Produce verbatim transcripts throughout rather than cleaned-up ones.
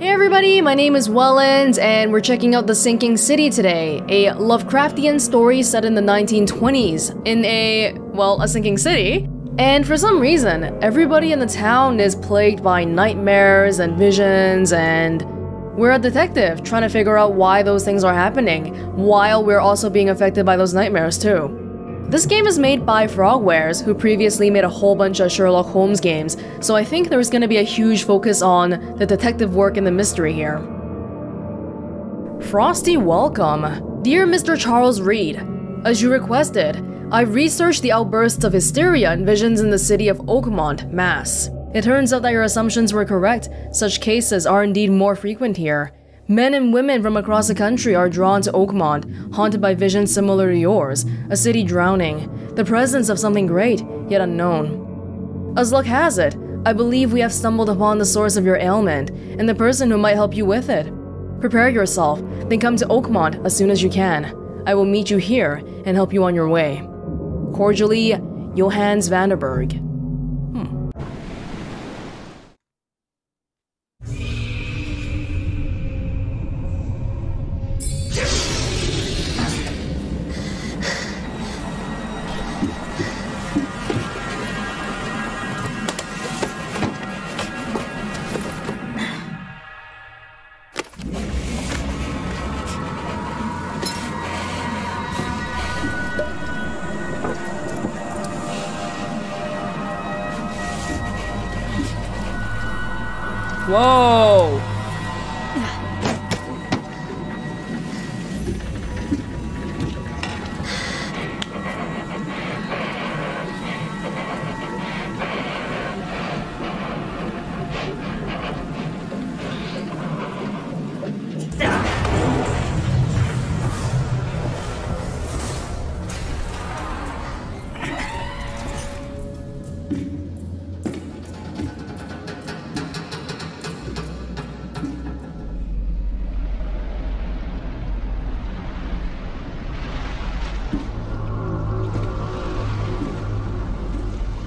Hey everybody, my name is Welonz, and we're checking out The Sinking City today, a Lovecraftian story set in the nineteen twenties, in a, well, a sinking city. And for some reason, everybody in the town is plagued by nightmares and visions, and we're a detective trying to figure out why those things are happening, while we're also being affected by those nightmares too. This game is made by Frogwares, who previously made a whole bunch of Sherlock Holmes games, so I think there's going to be a huge focus on the detective work and the mystery here. Frosty welcome. Dear Mister Charles Reed, as you requested, I've researched the outbursts of hysteria and visions in the city of Oakmont, Mass. It turns out that your assumptions were correct. Such cases are indeed more frequent here. Men and women from across the country are drawn to Oakmont, haunted by visions similar to yours, a city drowning, the presence of something great, yet unknown. As luck has it, I believe we have stumbled upon the source of your ailment, and the person who might help you with it. Prepare yourself, then come to Oakmont as soon as you can. I will meet you here and help you on your way. Cordially, Johannes Vandenberg. Whoa!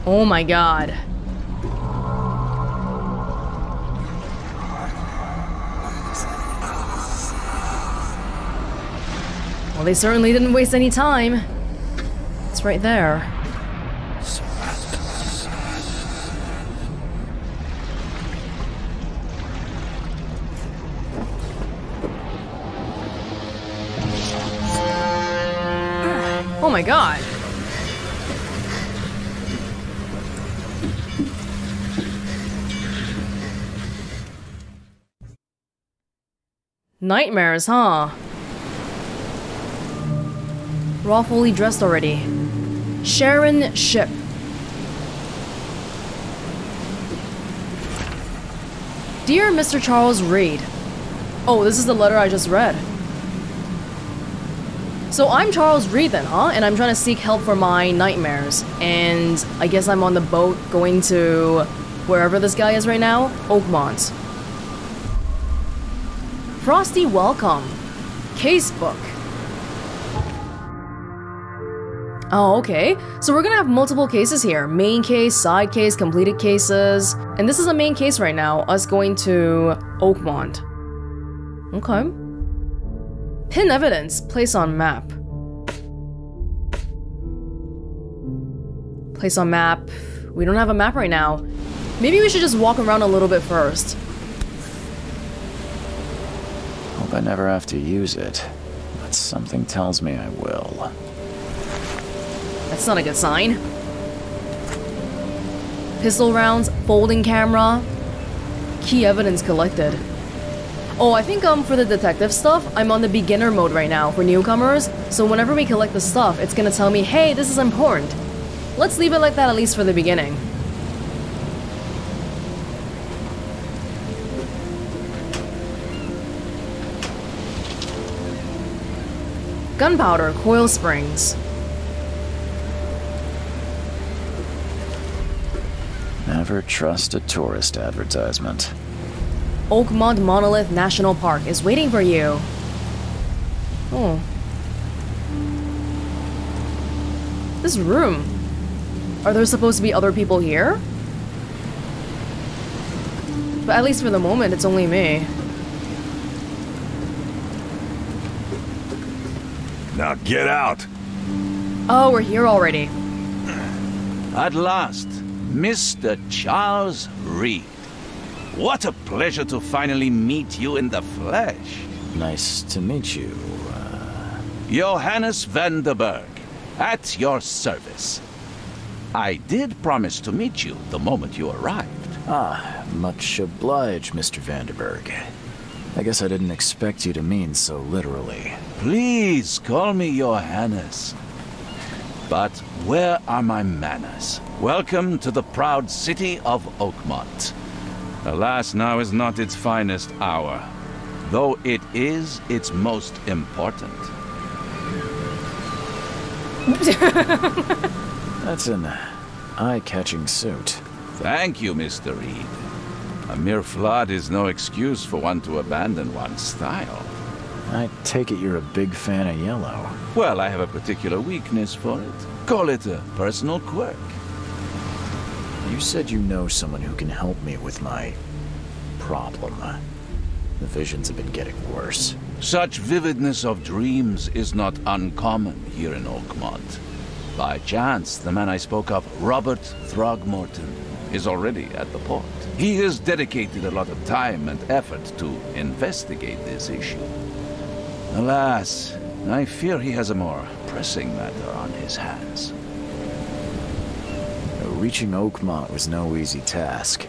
Oh my god. Well, they certainly didn't waste any time. It's right there. Oh my god. Nightmares, huh? We're all fully dressed already. Sharon Ship. Dear Mister Charles Reed. Oh, this is the letter I just read. So I'm Charles Reed then, huh? And I'm trying to seek help for my nightmares. And I guess I'm on the boat going to wherever this guy is right now, Oakmont. Frosty welcome. Casebook. Oh, okay. So we're gonna have multiple cases here. Main case, side case, completed cases. And this is a main case right now, us going to Oakmont. Okay. Pin evidence, place on map. Place on map. We don't have a map right now. Maybe we should just walk around a little bit first. I never have to use it, but something tells me I will. That's not a good sign. Pistol rounds, folding camera, key evidence collected. Oh, I think um for the detective stuff, I'm on the beginner mode right now for newcomers, so whenever we collect the stuff, it's gonna tell me, hey, this is important. Let's leave it like that at least for the beginning. Gunpowder, coil springs. Never trust a tourist advertisement. Oakmont Monolith National Park is waiting for you. Oh. This room. Are there supposed to be other people here? But at least for the moment, it's only me. Now get out! Oh, we're here already. At last, Mister Charles Reed. What a pleasure to finally meet you in the flesh. Nice to meet you. Uh... Johannes Vandenberg, at your service. I did promise to meet you the moment you arrived. Ah, much obliged, Mister Vandenberg. I guess I didn't expect you to mean so literally. Please call me Johannes. But where are my manners? Welcome to the proud city of Oakmont. Alas, now is not its finest hour, though it is its most important. That's an eye-catching suit. Thank you, Mister Reed. A mere flood is no excuse for one to abandon one's style. I take it you're a big fan of yellow. Well, I have a particular weakness for it. Call it a personal quirk. You said you know someone who can help me with my problem. The visions have been getting worse. Such vividness of dreams is not uncommon here in Oakmont. By chance, the man I spoke of, Robert Throgmorton, is already at the port. He has dedicated a lot of time and effort to investigate this issue. Alas, I fear he has a more pressing matter on his hands. Reaching Oakmont was no easy task.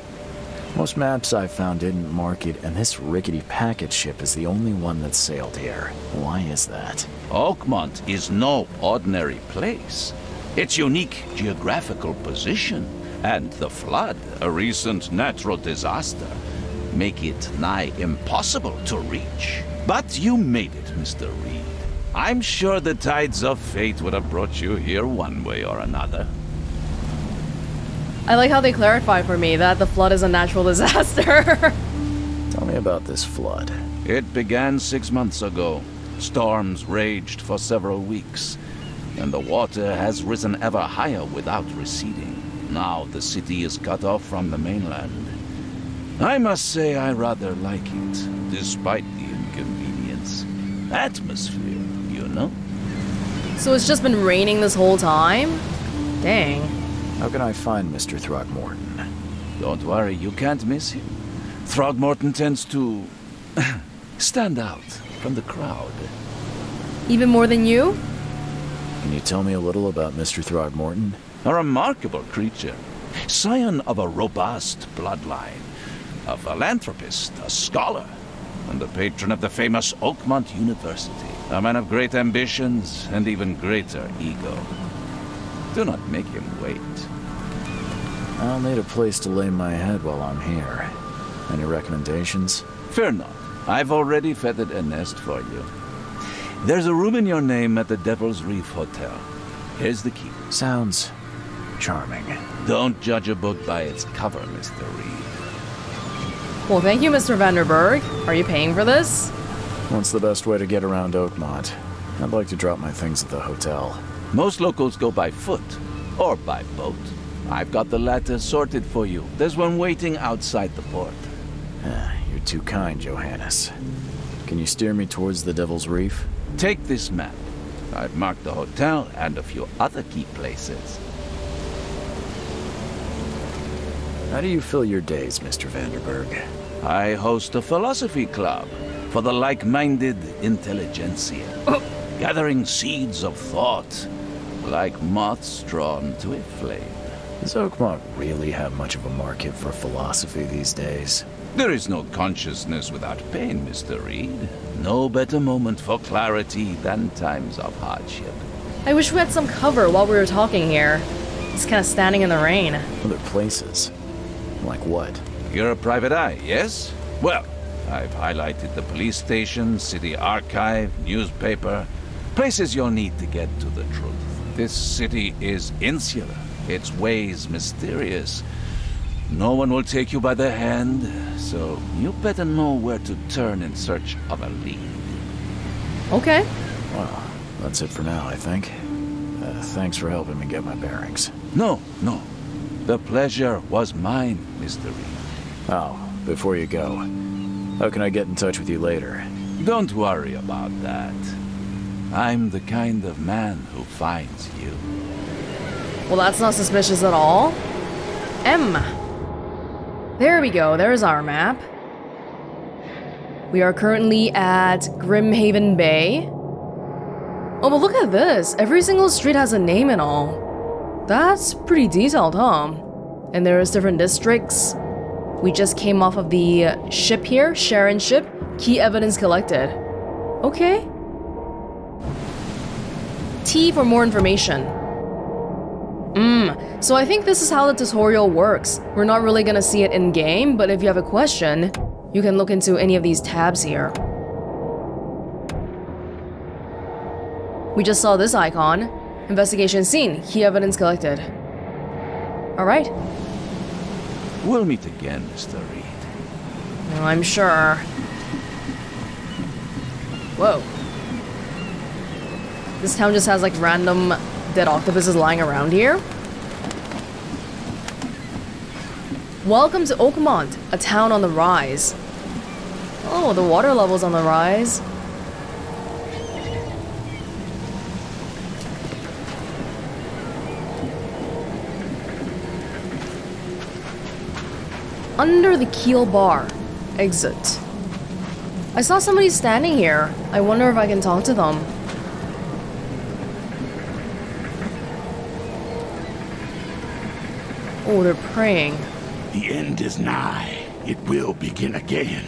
Most maps I found didn't mark it, and this rickety packet ship is the only one that sailed here. Why is that? Oakmont is no ordinary place. Its unique geographical position and the flood, a recent natural disaster, make it nigh impossible to reach. But you made it, Mister Reed. I'm sure the tides of fate would have brought you here one way or another. I like how they clarify for me that the flood is a natural disaster. Tell me about this flood. It began six months ago. Storms raged for several weeks, and the water has risen ever higher without receding. Now the city is cut off from the mainland. I must say I rather like it, despite the inconvenience. Atmosphere, you know? So it's just been raining this whole time? Dang. How can I find Mister Throgmorton? Don't worry, you can't miss him. Throgmorton tends to stand out from the crowd. Even more than you? Can you tell me a little about Mister Throgmorton? A remarkable creature, scion of a robust bloodline, a philanthropist, a scholar, and the patron of the famous Oakmont University. A man of great ambitions and even greater ego. Do not make him wait. I'll need a place to lay my head while I'm here. Any recommendations? Fear not. I've already feathered a nest for you. There's a room in your name at the Devil's Reef Hotel. Here's the key. Sounds charming. Don't judge a book by its cover, Mister Reed. Well, thank you, Mister Vandenberg. Are you paying for this? What's the best way to get around Oakmont? I'd like to drop my things at the hotel. Most locals go by foot or by boat. I've got the latter sorted for you. There's one waiting outside the port. You're too kind, Johannes. Can you steer me towards the Devil's Reef? Take this map. I've marked the hotel and a few other key places. How do you fill your days, Mister Vandenberg? I host a philosophy club for the like-minded intelligentsia. Oh. Gathering seeds of thought, like moths drawn to a flame. Does Oakmont really have much of a market for philosophy these days? There is no consciousness without pain, Mister Reed. No better moment for clarity than times of hardship. I wish we had some cover while we were talking here. Just kind of standing in the rain. Other places? Like what? You're a private eye, yes? Well, I've highlighted the police station, city archive, newspaper. Places you'll need to get to the truth. This city is insular. Its ways mysterious. No one will take you by the hand, so you better know where to turn in search of a lead. Okay. Well, that's it for now, I think. Uh, thanks for helping me get my bearings. No, no. The pleasure was mine, Mister Reed. Oh, before you go, how can I get in touch with you later? Don't worry about that. I'm the kind of man who finds you. Well, that's not suspicious at all. M. There we go. There's our map. We are currently at Grimhaven Bay. Oh, but look at this. Every single street has a name and all. That's pretty detailed, huh? And there's different districts. We just came off of the ship here, Sharon ship. Key evidence collected. Okay. T for more information. Mmm. So I think this is how the tutorial works. We're not really gonna see it in game, but if you have a question, you can look into any of these tabs here. We just saw this icon. Investigation scene. Key evidence collected. Alright. We'll meet again, Mister Reed. Oh, I'm sure. Whoa. This town just has like random dead octopuses lying around here. Welcome to Oakmont, a town on the rise. Oh, the water level's on the rise. Under the Keel bar. Exit. I saw somebody standing here. I wonder if I can talk to them. Oh, they're praying. The end is nigh. It will begin again.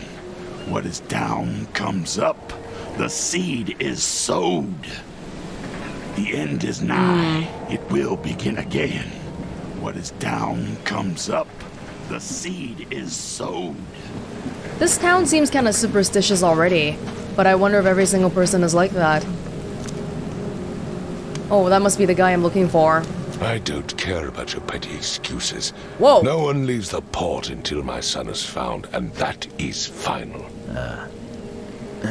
What is down comes up. The seed is sowed. The end is nigh. Mm. It will begin again. What is down comes up. The seed is sowed. This town seems kind of superstitious already, but I wonder if every single person is like that. Oh, that must be the guy I'm looking for. I don't care about your petty excuses. Whoa! No one leaves the port until my son is found, and that is final. Uh,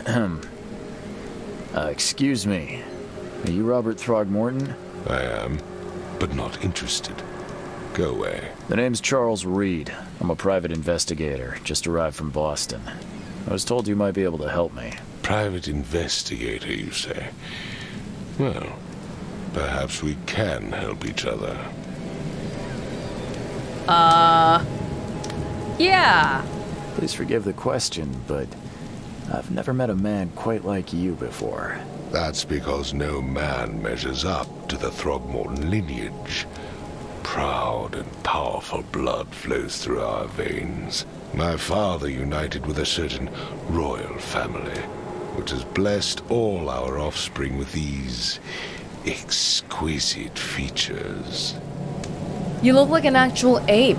uh, excuse me. Are you Robert Throgmorton? I am, but not interested. Go away. The name's Charles Reed. I'm a private investigator, just arrived from Boston. I was told you might be able to help me. Private investigator, you say? Well... perhaps we can help each other. Uh... Yeah! Please forgive the question, but I've never met a man quite like you before. That's because no man measures up to the Throgmorton lineage. Proud and powerful blood flows through our veins. My father united with a certain royal family, which has blessed all our offspring with these... exquisite features. You look like an actual ape.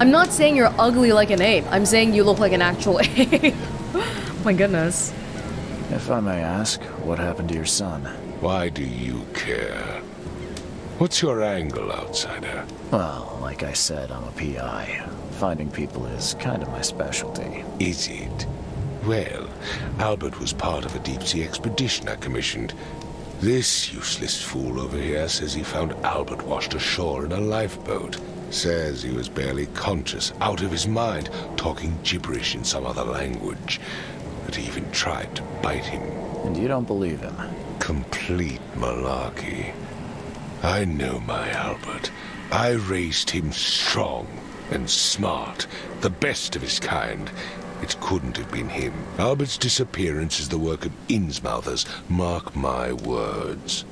I'm not saying you're ugly like an ape. I'm saying you look like an actual ape. My goodness. If I may ask, what happened to your son? Why do you care? What's your angle, outsider? Well, like I said, I'm a P I. Finding people is kind of my specialty. Is it? Well, Albert was part of a deep-sea expedition I commissioned. This useless fool over here says he found Albert washed ashore in a lifeboat. Says he was barely conscious, out of his mind, talking gibberish in some other language. That he even tried to bite him. And you don't believe him? Complete malarkey. I know my Albert. I raised him strong and smart, the best of his kind. It couldn't have been him. Albert's disappearance is the work of Innsmouthers. Mark my words.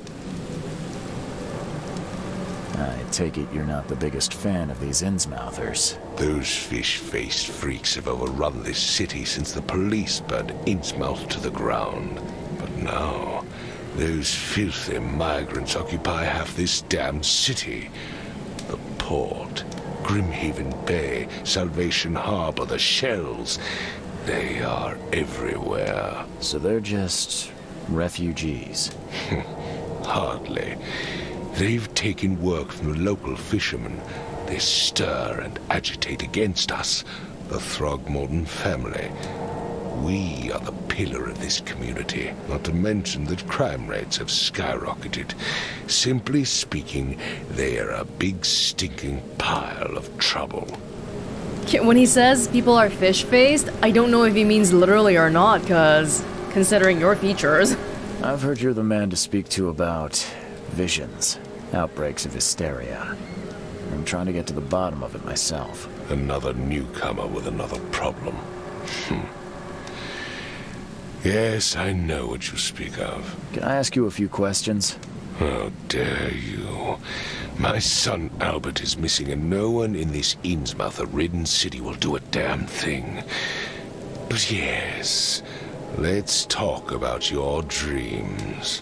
I take it you're not the biggest fan of these Innsmouthers. Those fish-faced freaks have overrun this city since the police burned Innsmouth to the ground. But now, those filthy migrants occupy half this damned city. The port... Grimhaven Bay, Salvation Harbor, the shells, they are everywhere. So they're just refugees? Hardly. They've taken work from the local fishermen. They stir and agitate against us, the Throgmorton family. We are the pillar of this community, not to mention that crime rates have skyrocketed. Simply speaking, they are a big stinking pile of trouble. When he says people are fish-faced, I don't know if he means literally or not, because considering your features. I've heard you're the man to speak to about visions, outbreaks of hysteria. I'm trying to get to the bottom of it myself. Another newcomer with another problem. Hmm. Yes, I know what you speak of. Can I ask you a few questions? How dare you? My son Albert is missing, and no one in this Innsmouth-ridden city will do a damn thing. But yes, let's talk about your dreams.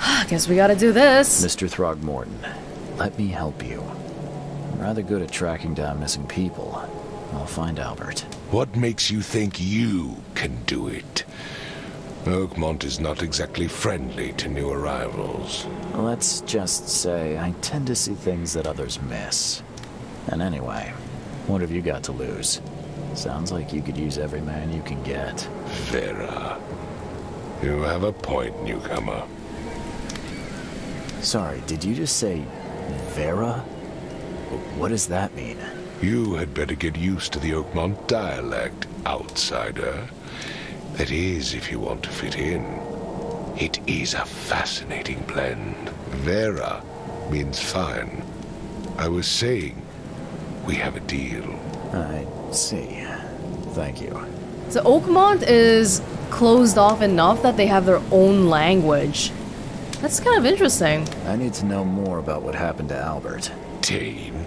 I guess we gotta do this. Mister Throgmorton, let me help you. I'm rather good at tracking down missing people. I'll find Albert. What makes you think you can do it? Oakmont is not exactly friendly to new arrivals. Let's just say I tend to see things that others miss. And anyway, what have you got to lose? Sounds like you could use every man you can get. Vera, you have a point, newcomer. Sorry, did you just say Vera? What does that mean? You had better get used to the Oakmont dialect, outsider. That is, if you want to fit in. It is a fascinating blend. Vera means fine. I was saying, we have a deal. I see. Thank you. So Oakmont is closed off enough that they have their own language. That's kind of interesting. I need to know more about what happened to Albert. Dane,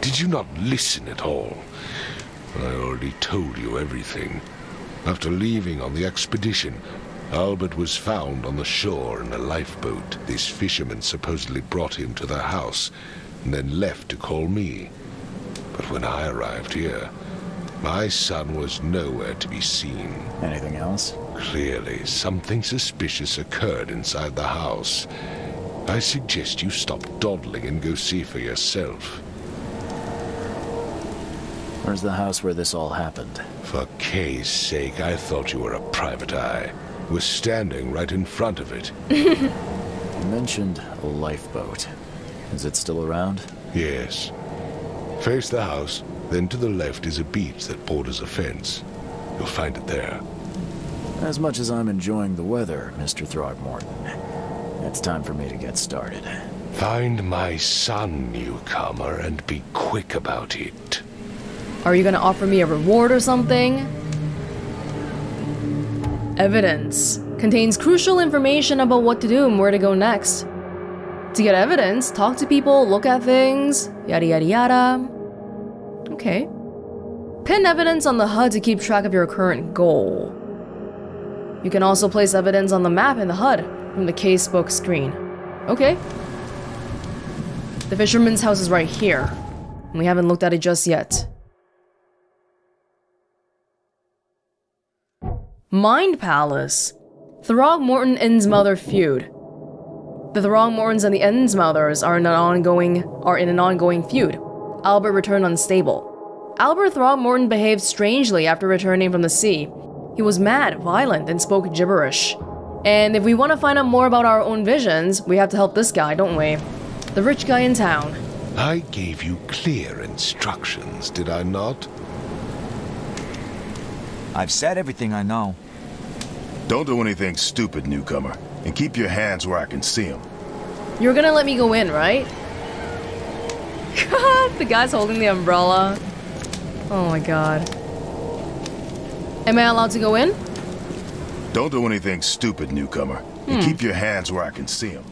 did you not listen at all? I already told you everything. After leaving on the expedition, Albert was found on the shore in a lifeboat. This fisherman supposedly brought him to their house and then left to call me. But when I arrived here, my son was nowhere to be seen. Anything else? Clearly, something suspicious occurred inside the house. I suggest you stop dawdling and go see for yourself. Where's the house where this all happened? For Kay's sake, I thought you were a private eye. We're standing right in front of it. You mentioned a lifeboat. Is it still around? Yes. Face the house, then to the left is a beach that borders a fence. You'll find it there. As much as I'm enjoying the weather, Mister Throgmorton, it's time for me to get started. Find my son, newcomer, and be quick about it. Are you gonna offer me a reward or something? Evidence. Contains crucial information about what to do and where to go next. To get evidence, talk to people, look at things, yada yada yada. Okay. Pin evidence on the H U D to keep track of your current goal. You can also place evidence on the map in the H U D from the casebook screen. Okay. The fisherman's house is right here. We haven't looked at it just yet. Mind Palace. Throgmorton Innsmouther feud. The Throgmortons and the Innsmouthers are in an ongoing are in an ongoing feud. Albert returned unstable. Albert Throgmorton behaved strangely after returning from the sea. He was mad, violent, and spoke gibberish. And if we want to find out more about our own visions, we have to help this guy, don't we? The rich guy in town. I gave you clear instructions, did I not? I've said everything I know. Don't do anything stupid, newcomer, and keep your hands where I can see them. You're gonna let me go in, right? God, the guy's holding the umbrella. Oh my god. Am I allowed to go in? Don't do anything stupid, newcomer. Hmm. And keep your hands where I can see them.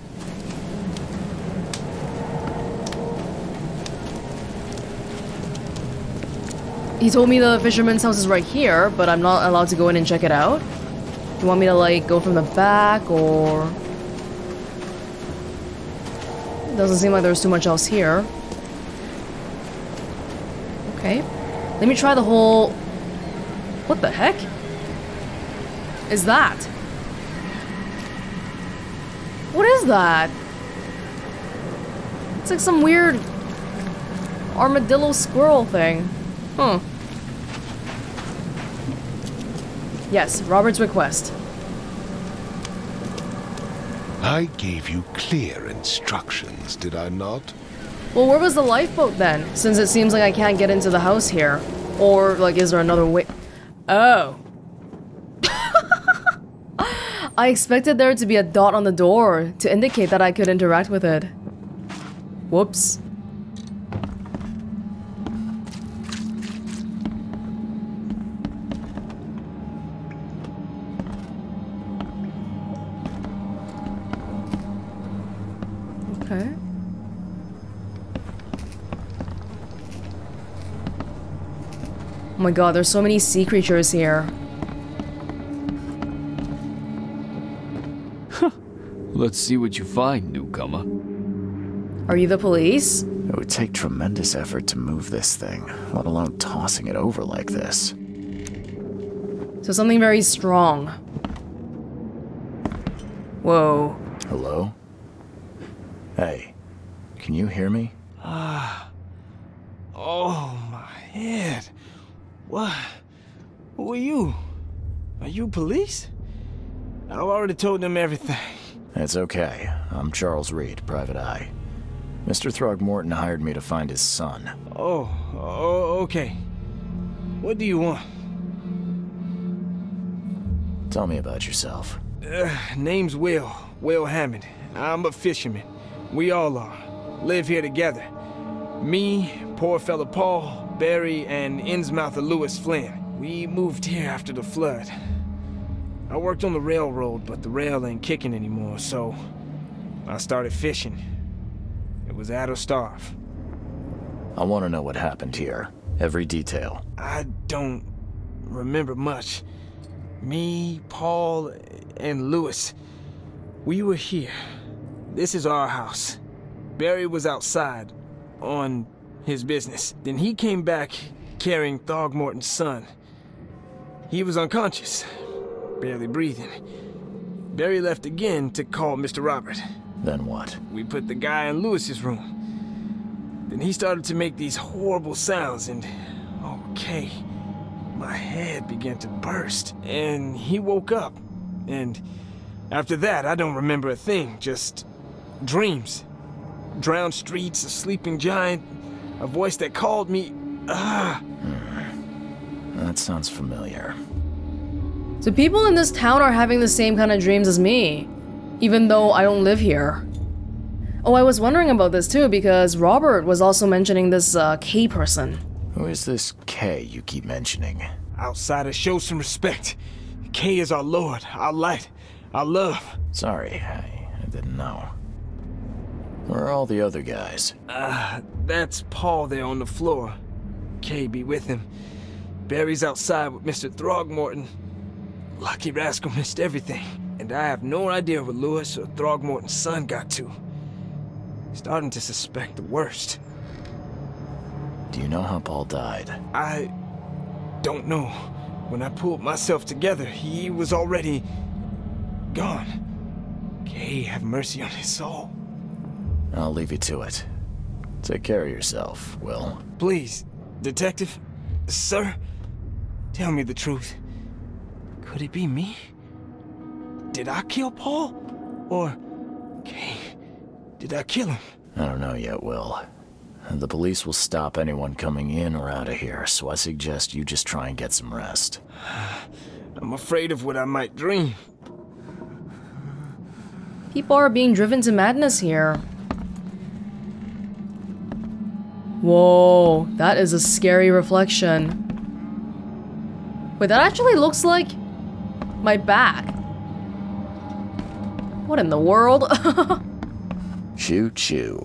He told me the fisherman's house is right here, but I'm not allowed to go in and check it out. Do you want me to, like, go from the back, or... Doesn't seem like there's too much else here. Okay. Let me try the whole... What the heck is that? What is that? It's like some weird armadillo squirrel thing. Huh. Yes, Robert's request. I gave you clear instructions, did I not? Well, where was the lifeboat then? Since it seems like I can't get into the house here. Or, like, is there another way? Oh. I expected there to be a dot on the door to indicate that I could interact with it. Whoops. Okay. Oh my god, there's so many sea creatures here. Let's see what you find, newcomer. Are you the police? It would take tremendous effort to move this thing, let alone tossing it over like this. So something very strong. Whoa. Hello? Hey, can you hear me? Ah. Uh, oh, my head. What? Who are you? Are you police? I already told them everything. It's okay. I'm Charles Reed, Private Eye. Mister Throgmorton hired me to find his son. Oh, oh, okay. What do you want? Tell me about yourself. Uh, name's Will. Will Hammond. I'm a fisherman. We all are. Live here together. Me, poor fella Paul, Barry, and Innsmouther Lewis Flynn. We moved here after the flood. I worked on the railroad, but the rail ain't kicking anymore, so I started fishing. It was out or starve. I want to know what happened here. Every detail. I don't remember much. Me, Paul, and Lewis, we were here. This is our house. Barry was outside on his business. Then he came back carrying Throgmorton's son. He was unconscious. Barely breathing. Barry left again to call Mister Robert. Then what? We put the guy in Lewis's room. Then he started to make these horrible sounds and... okay. My head began to burst. And he woke up. And after that, I don't remember a thing. Just dreams. Drowned streets, a sleeping giant, a voice that called me... Ah. Hmm. That sounds familiar. So people in this town are having the same kind of dreams as me, even though I don't live here. Oh, I was wondering about this too, because Robert was also mentioning this uh, K person. Who is this K you keep mentioning? Outsiders, show some respect. K is our lord, our light, our love. Sorry, I, I didn't know. Where are all the other guys? Uh, that's Paul there on the floor. K be with him. Barry's outside with Mister Throgmorton. Lucky rascal missed everything, and I have no idea where Lewis or Throgmorton's son got to. Starting to suspect the worst. Do you know how Paul died? I don't know. When I pulled myself together, he was already gone. Kay, have mercy on his soul. I'll leave you to it. Take care of yourself, Will. Please, Detective, sir, tell me the truth. Could it be me? Did I kill Paul? Or... okay, did I kill him? I don't know yet, Will. The police will stop anyone coming in or out of here, so I suggest you just try and get some rest. I'm afraid of what I might dream. People are being driven to madness here. Whoa, that is a scary reflection. Wait, that actually looks like... my back. What in the world? Choo choo.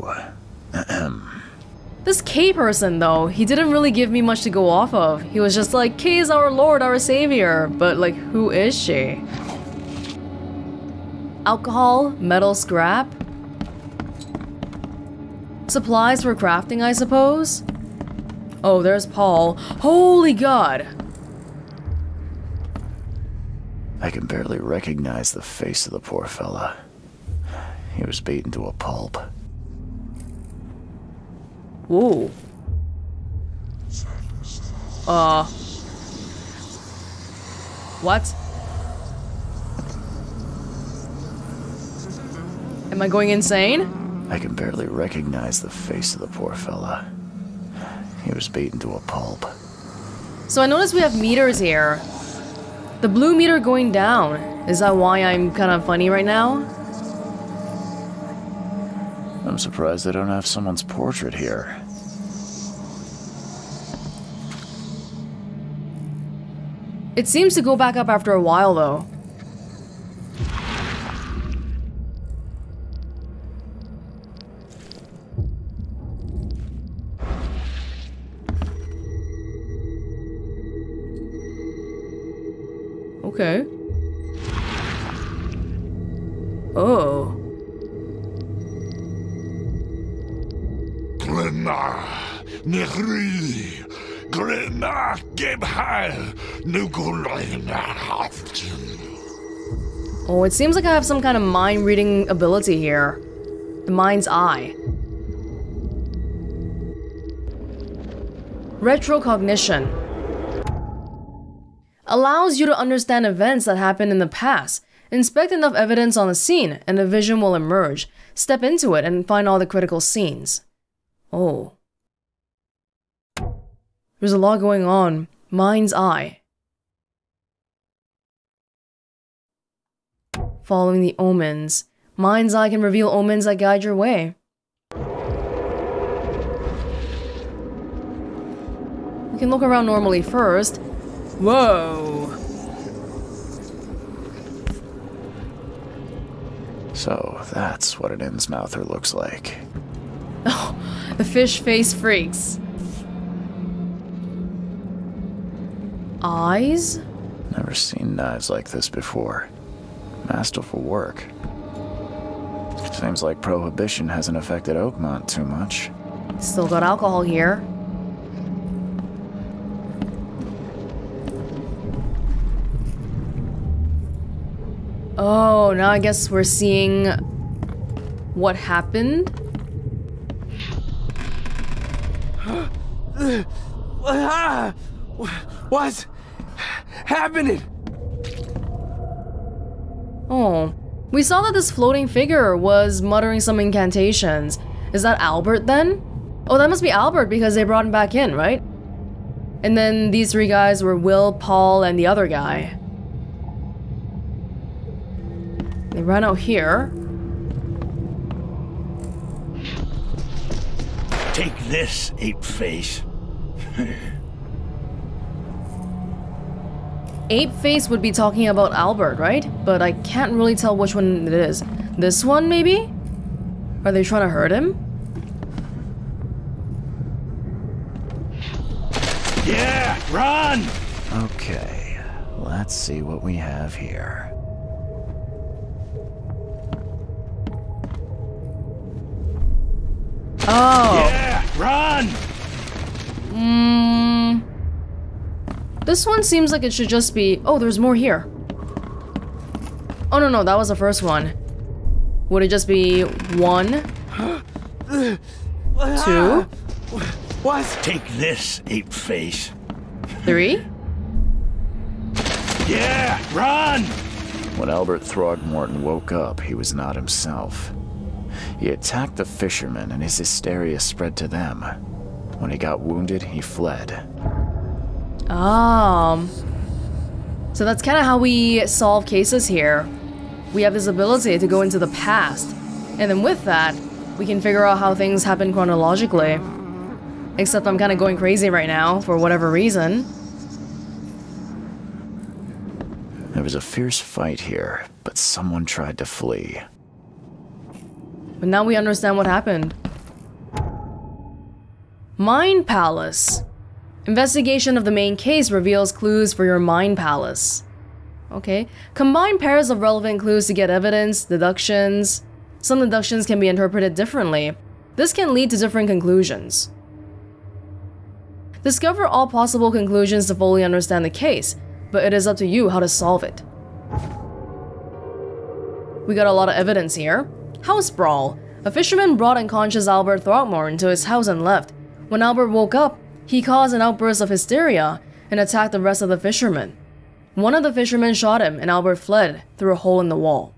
This K person though, he didn't really give me much to go off of. He was just like, K is our lord, our savior. But like, who is she? Alcohol, metal scrap. Supplies for crafting, I suppose. Oh, there's Paul. Holy god. I can barely recognize the face of the poor fella. He was beaten to a pulp. Whoa. Uh. What? Am I going insane? I can barely recognize the face of the poor fella. He was beaten to a pulp. So I noticed we have meters here. The blue meter going down. Is that why I'm kind of funny right now? I'm surprised they don't have someone's portrait here. It seems to go back up after a while, though. Okay. Oh. Glenna, Nehri, Glenna, Gebhal, Nugulina, Hafton. Oh, it seems like I have some kind of mind reading ability here. The mind's eye. Retrocognition. Allows you to understand events that happened in the past. Inspect enough evidence on the scene, and a vision will emerge. Step into it and find all the critical scenes. Oh. There's a lot going on. Mind's eye. Following the omens. Mind's eye can reveal omens that guide your way. You can look around normally first. Whoa! So, that's what an Innsmouther looks like. Oh, the fish face freaks. Eyes? Never seen knives like this before. Masterful work. Seems like Prohibition hasn't affected Oakmont too much. Still got alcohol here. Oh, now I guess we're seeing what happened. What's happening? Oh, we saw that this floating figure was muttering some incantations. Is that Albert then? Oh, that must be Albert because they brought him back in, right? And then these three guys were Will, Paul, and the other guy. They ran out here. Take this, ape face. Ape face would be talking about Albert, right? But I can't really tell which one it is. This one, maybe? Are they trying to hurt him? Yeah, run! Okay, let's see what we have here. Oh. Yeah, run! Mm. This one seems like it should just be... Oh, there's more here. Oh, no, no, that was the first one. Would it just be one? Two? What? Take this, ape face. Three? Yeah, run! When Albert Throgmorton woke up, he was not himself. He attacked the fishermen, and his hysteria spread to them. When he got wounded, he fled. Um. So that's kind of how we solve cases here. We have this ability to go into the past, and then with that, we can figure out how things happen chronologically. Except I'm kind of going crazy right now, for whatever reason. There was a fierce fight here, but someone tried to flee. But now we understand what happened. Mind Palace. Investigation of the main case reveals clues for your Mind Palace. Okay. Combine pairs of relevant clues to get evidence, deductions. Some deductions can be interpreted differently. This can lead to different conclusions. Discover all possible conclusions to fully understand the case, but it is up to you how to solve it. We got a lot of evidence here. House brawl. A fisherman brought unconscious Albert Throgmorton to his house and left. When Albert woke up, he caused an outburst of hysteria and attacked the rest of the fishermen. One of the fishermen shot him and Albert fled through a hole in the wall.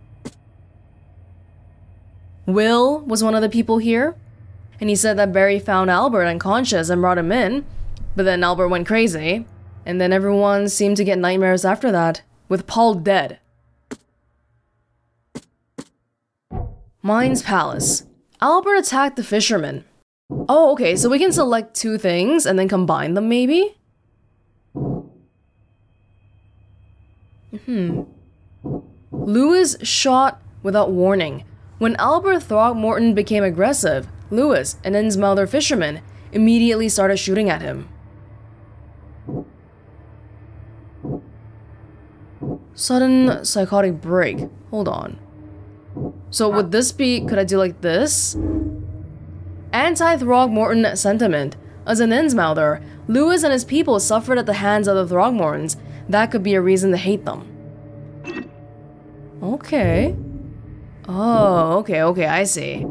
Will was one of the people here, and he said that Barry found Albert unconscious and brought him in, but then Albert went crazy, and then everyone seemed to get nightmares after that. with Paul dead. Mind's Palace. Albert attacked the fisherman. Oh, okay, so we can select two things and then combine them, maybe? Hmm. Lewis shot without warning. When Albert Throgmorton became aggressive, Lewis, an Innsmouther fisherman, immediately started shooting at him. Sudden psychotic break. Hold on. So would this be, could I do like this? Anti-Throgmorton sentiment. As an Innsmouther, Lewis and his people suffered at the hands of the Throgmortons. That could be a reason to hate them. Okay. Oh, okay, okay, I see.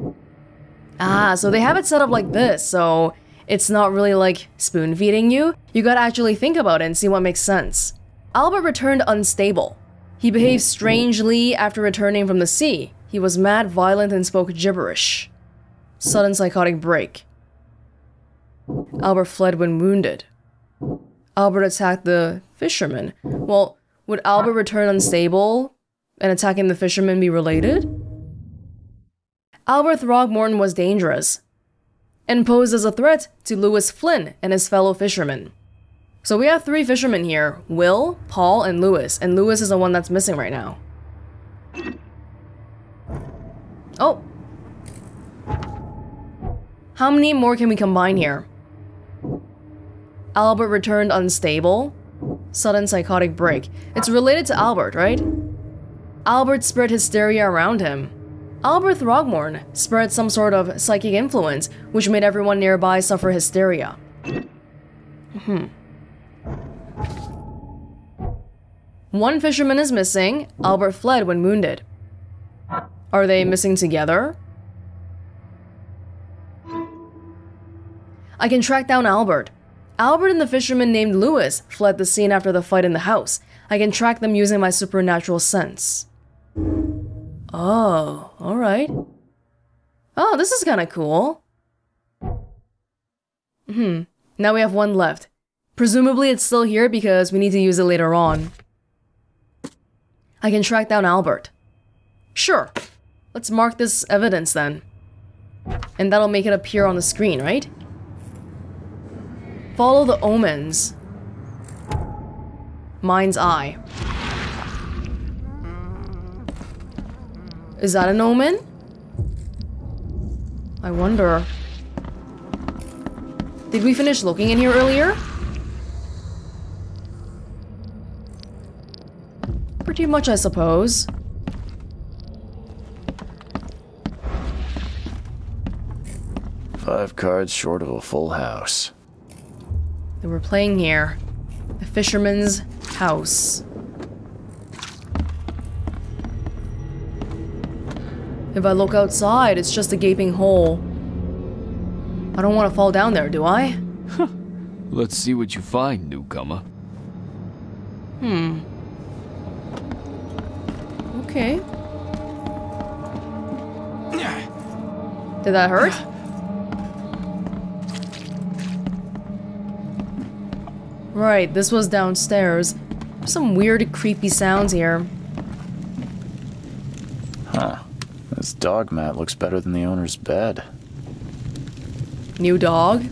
Ah, so they have it set up like this, so it's not really like spoon feeding you. You gotta actually think about it and see what makes sense. Albert returned unstable. He behaved strangely after returning from the sea. He was mad, violent, and spoke gibberish. Sudden psychotic break. Albert fled when wounded. Albert attacked the fisherman. Well, would Albert return unstable and attacking the fisherman be related? Albert Throgmorton was dangerous and posed as a threat to Lewis Flynn and his fellow fishermen. So we have three fishermen here, Will, Paul, and Lewis, and Lewis is the one that's missing right now. Oh! How many more can we combine here? Albert returned unstable. Sudden psychotic break. It's related to Albert, right? Albert spread hysteria around him. Albert Throgmorton spread some sort of psychic influence, which made everyone nearby suffer hysteria. Hmm. One fisherman is missing. Albert fled when wounded. Are they missing together? I can track down Albert. Albert and the fisherman named Lewis fled the scene after the fight in the house. I can track them using my supernatural sense. Oh, alright. Oh, this is kinda cool. Hmm. Now we have one left. Presumably it's still here because we need to use it later on. I can track down Albert. Sure. Let's mark this evidence then. And that'll make it appear on the screen, right? Follow the omens. Mind's eye. Is that an omen? I wonder. Did we finish looking in here earlier? Pretty much, I suppose. Five cards short of a full house. They were playing here. The fisherman's house. If I look outside, it's just a gaping hole. I don't want to fall down there, do I? Let's see what you find, newcomer. Hmm. Okay. Did that hurt? Right, this was downstairs. Some weird, creepy sounds here. Huh. This dog mat looks better than the owner's bed. New dog?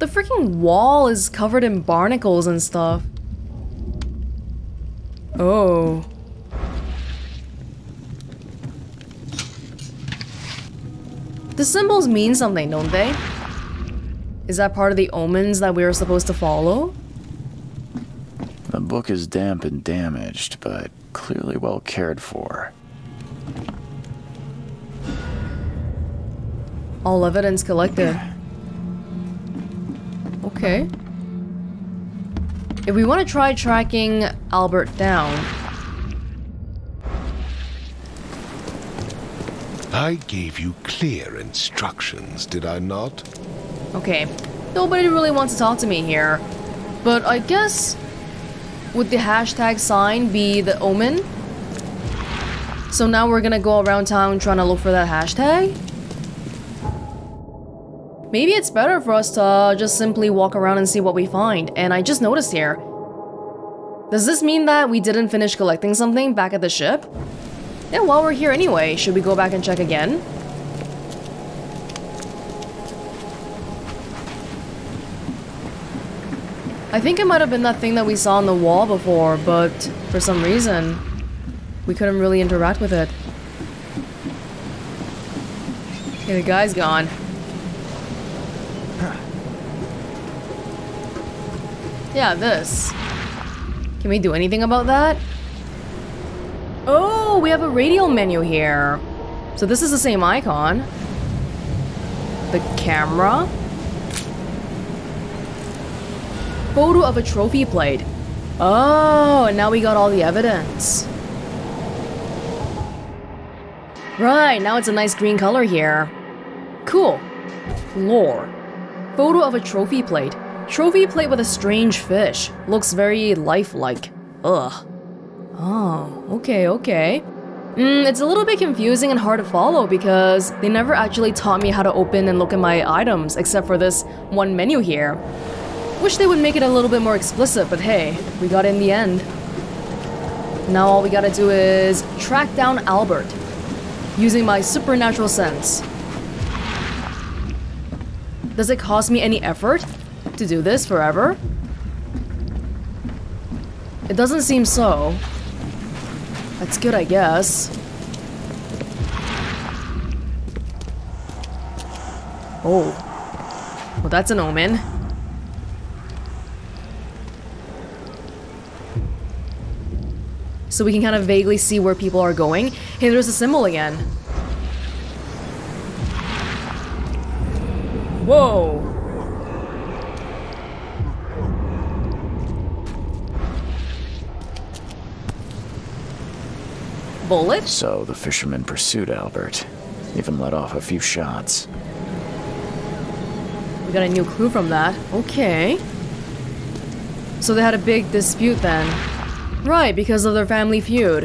The freaking wall is covered in barnacles and stuff. Oh. The symbols mean something, don't they? Is that part of the omens that we were supposed to follow? The book is damp and damaged, but clearly well cared for. All evidence collected. Okay. If we want to try tracking Albert down. I gave you clear instructions, did I not? Okay. Nobody really wants to talk to me here. But I guess... would the hashtag sign be the omen? So now we're gonna go around town trying to look for that hashtag? Maybe it's better for us to just simply walk around and see what we find. And I just noticed here, Does this mean that we didn't finish collecting something back at the ship? Yeah, while we're here anyway, should we go back and check again? I think it might have been that thing that we saw on the wall before, but for some reason, we couldn't really interact with it. Okay, the guy's gone. Yeah, this. Can we do anything about that? Oh, we have a radial menu here. So this is the same icon. The camera. Photo of a trophy plate. Oh, and now we got all the evidence. Right, now it's a nice green color here. Cool. Lore. Photo of a trophy plate. Trophy plate with a strange fish. Looks very lifelike. Ugh. Oh, okay, okay. Mm, it's a little bit confusing and hard to follow because they never actually taught me how to open and look at my items except for this one menu here. Wish they would make it a little bit more explicit, but hey, we got it in the end. Now all we gotta do is track down Albert using my supernatural sense. Does it cost me any effort to do this forever? It doesn't seem so. That's good, I guess. Oh. Well, that's an omen. So we can kind of vaguely see where people are going. Hey, there's a symbol again. Whoa. Bullet? So the fishermen pursued Albert. Even let off a few shots. We got a new clue from that. Okay. So they had a big dispute then. Right, because of their family feud.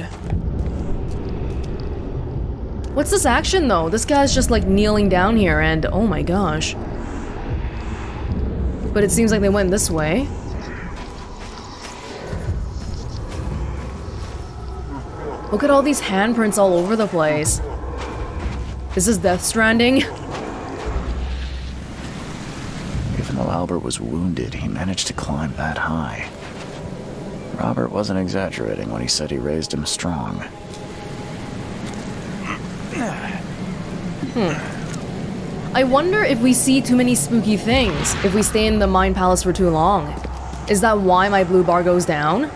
What's this action though? This guy's just like kneeling down here and oh my gosh. But it seems like they went this way. Look at all these handprints all over the place. Is this Death Stranding? Even though Albert was wounded, he managed to climb that high. Robert wasn't exaggerating when he said he raised him strong. Hmm. I wonder if we see too many spooky things if we stay in the Mind Palace for too long. Is that why my blue bar goes down?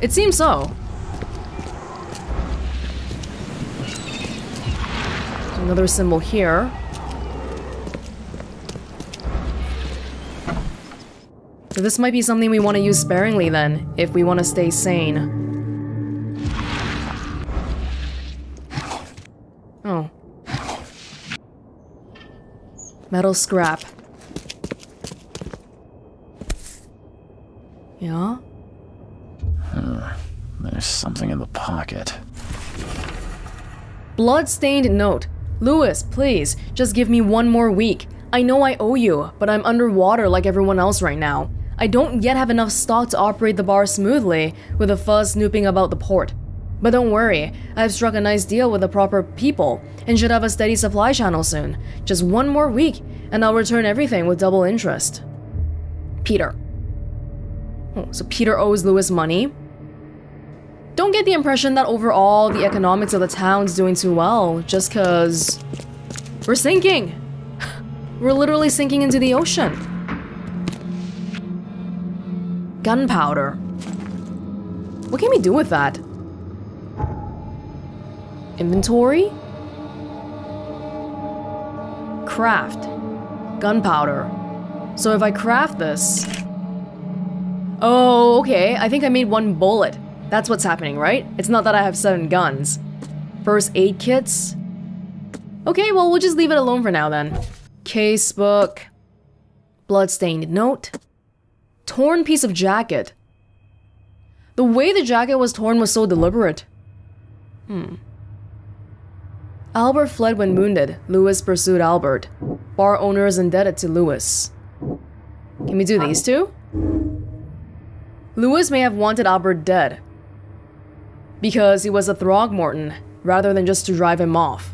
It seems so. Another symbol here. So this might be something we want to use sparingly then, if we want to stay sane. Oh. Metal scrap. Yeah? Uh, there's something in the pocket. Blood-stained note. Lewis, please, just give me one more week. I know I owe you, but I'm underwater like everyone else right now. I don't yet have enough stock to operate the bar smoothly, with a fuzz snooping about the port. But don't worry, I've struck a nice deal with the proper people, and should have a steady supply channel soon. Just one more week, and I'll return everything with double interest. Peter. Oh, so Peter owes Lewis money? Don't get the impression that overall the economics of the town's doing too well, just cause... we're sinking! We're literally sinking into the ocean. Gunpowder. What can we do with that? Inventory? Craft. Gunpowder. So if I craft this... oh, okay, I think I made one bullet. That's what's happening, right? It's not that I have seven guns. First aid kits? Okay, well, we'll just leave it alone for now then. Casebook. Bloodstained note. Torn piece of jacket. The way the jacket was torn was so deliberate. Hmm. Albert fled when wounded. Lewis pursued Albert. Bar owner is indebted to Lewis. Can we do these two? Lewis may have wanted Albert dead because he was a Throgmorton rather than just to drive him off.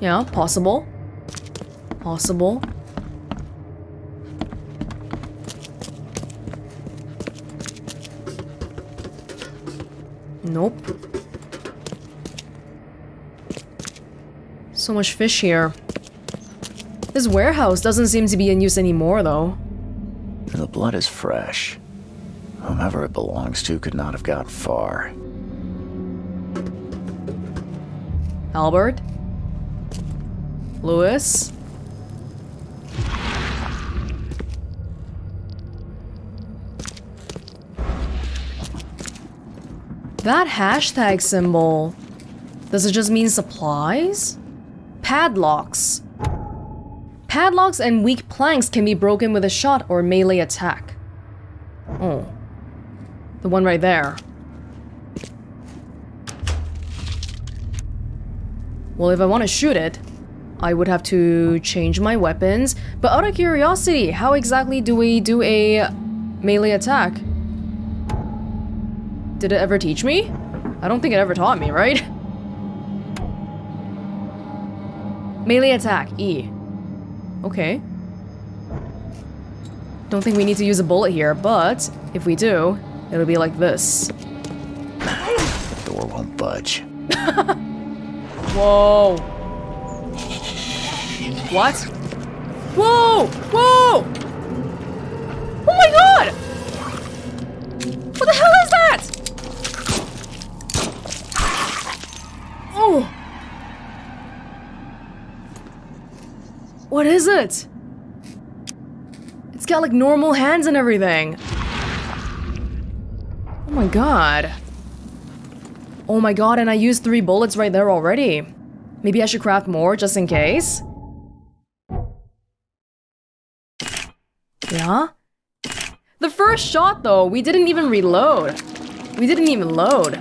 Yeah, possible. Possible. Nope. So much fish here. This warehouse doesn't seem to be in use anymore, though. The blood is fresh. Whomever it belongs to could not have got far. Albert? Lewis? That hashtag symbol... does it just mean supplies? Padlocks. Padlocks and weak planks can be broken with a shot or melee attack. Oh. The one right there. Well, if I want to shoot it, I would have to change my weapons. But out of curiosity, how exactly do we do a melee attack? Did it ever teach me? I don't think it ever taught me, right? Melee attack, E. Okay. Don't think we need to use a bullet here, but if we do, it'll be like this. The door won't budge. Whoa. What? Whoa! Whoa! Oh my god! What the hell is that? Oh! What is it? It's got like normal hands and everything. Oh my god. Oh my god, and I used three bullets right there already. Maybe I should craft more just in case. Yeah? The first shot though, we didn't even reload. We didn't even load.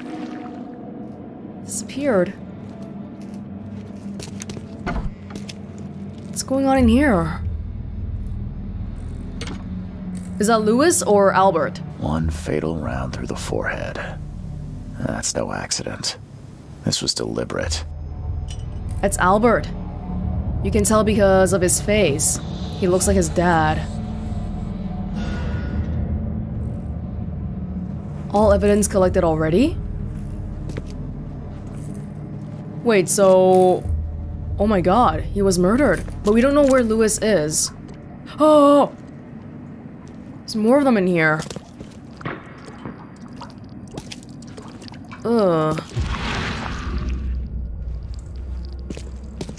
Disappeared. What's going on in here? Is that Lewis or Albert? One fatal round through the forehead. That's no accident. This was deliberate. That's Albert. You can tell because of his face. He looks like his dad. All evidence collected already? Wait, so... oh my god, he was murdered. But we don't know where Lewis is. Oh! There's more of them in here. Ugh.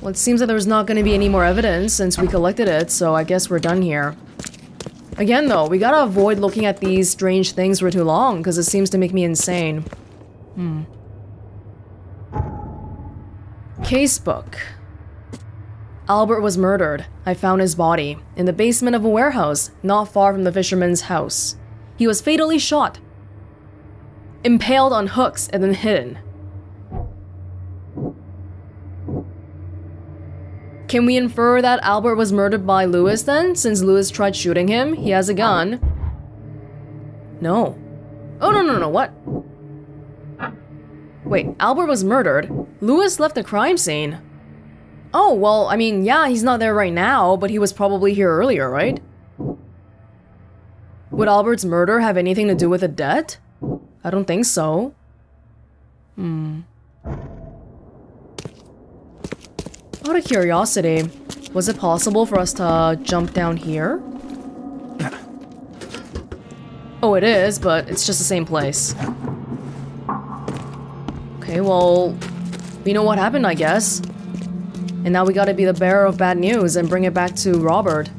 Well, it seems that there's not gonna be any more evidence since we collected it, so I guess we're done here. Again though, we gotta avoid looking at these strange things for too long, because it seems to make me insane. Hmm. Casebook. Albert was murdered. I found his body in the basement of a warehouse not far from the fisherman's house. He was fatally shot, impaled on hooks, and then hidden. Can we infer that Albert was murdered by Lewis then, since Lewis tried shooting him? He has a gun. No. Oh, no, no, no, what? Wait, Albert was murdered? Lewis left the crime scene? Oh, well, I mean, yeah, he's not there right now, but he was probably here earlier, right? Would Albert's murder have anything to do with the debt? I don't think so. Hmm. Out of curiosity, was it possible for us to jump down here? Oh, it is, but it's just the same place. Okay, well, we know what happened, I guess. And now we gotta be the bearer of bad news and bring it back to Robert.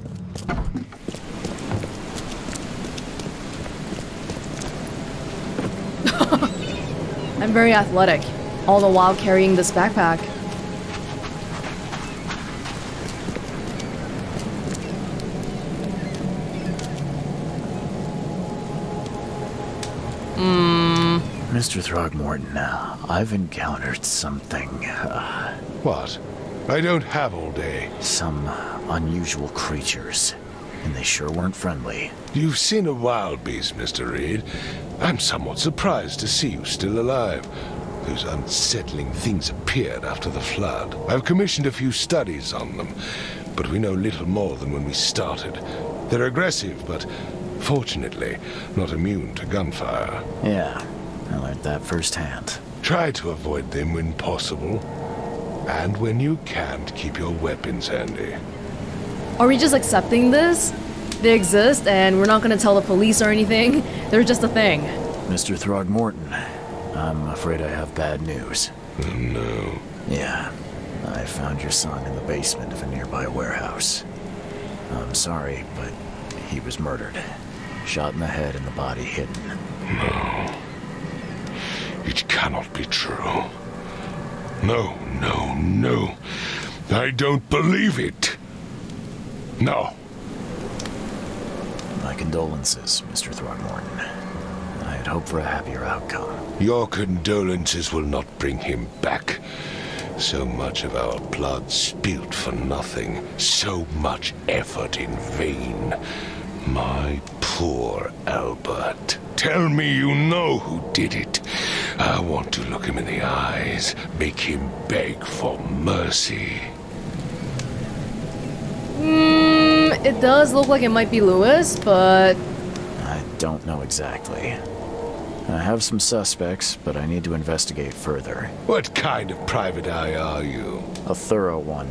I'm very athletic, all the while carrying this backpack. Mister Throgmorton, uh, I've encountered something... Uh, what? I don't have all day. Some unusual creatures. and they sure weren't friendly. You've seen a wild beast, Mister Reed. I'm somewhat surprised to see you still alive. Those unsettling things appeared after the flood. I've commissioned a few studies on them, but we know little more than when we started. They're aggressive, but fortunately not immune to gunfire. Yeah, I learned that firsthand. Try to avoid them when possible, and when you can't, keep your weapons handy. Are we just accepting this? They exist, and we're not going to tell the police or anything. They're just a thing. Mister Throgmorton, I'm afraid I have bad news. Oh, no. Yeah, I found your son in the basement of a nearby warehouse. I'm sorry, but he was murdered. Shot in the head and the body hidden. No. It cannot be true. No, no, no. I don't believe it. No. My condolences, Mister Throgmorton. I had hoped for a happier outcome. Your condolences will not bring him back. So much of our blood spilled for nothing. So much effort in vain. My poor Albert. Tell me you know who did it. I want to look him in the eyes, make him beg for mercy. Mm, it does look like it might be Lewis, but... I don't know exactly. I have some suspects, but I need to investigate further. What kind of private eye are you? A thorough one.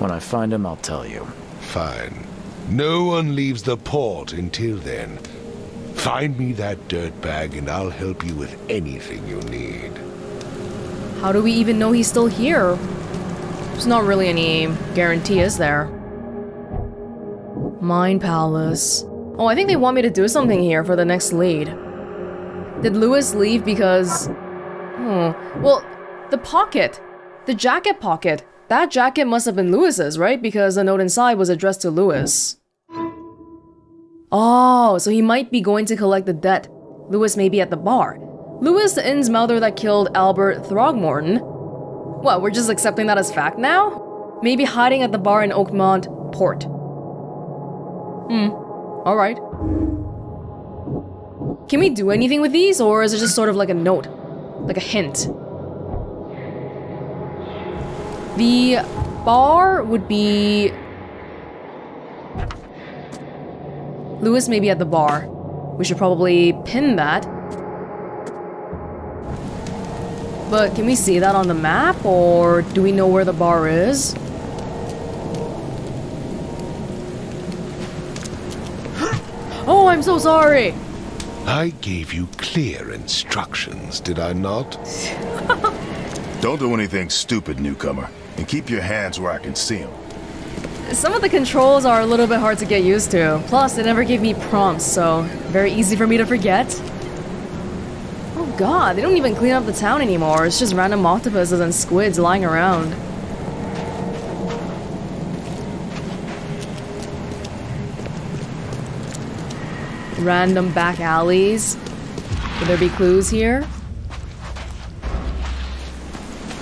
When I find him, I'll tell you. Fine. No one leaves the port until then. Find me that dirtbag and I'll help you with anything you need. How do we even know he's still here? There's not really any guarantee, is there? Mind Palace. Oh, I think they want me to do something here for the next lead. Did Lewis leave because... Hmm. Well, the pocket. The jacket pocket. That jacket must have been Lewis's, right? Because the note inside was addressed to Lewis. Oh, so he might be going to collect the debt. Lewis may be at the bar. Lewis, the Innsmouther that killed Albert Throgmorton. What, we're just accepting that as fact now? Maybe hiding at the bar in Oakmont Port. Hmm, alright. Can we do anything with these, or is it just sort of like a note? Like a hint? The bar would be... Lewis may be at the bar. We should probably pin that. But can we see that on the map, or do we know where the bar is? Oh, I'm so sorry! I gave you clear instructions, did I not? Don't do anything stupid, newcomer, and keep your hands where I can see them. Some of the controls are a little bit hard to get used to. Plus, they never gave me prompts, so very easy for me to forget. Oh god, they don't even clean up the town anymore. It's just random octopuses and squids lying around. Random back alleys. Could there be clues here?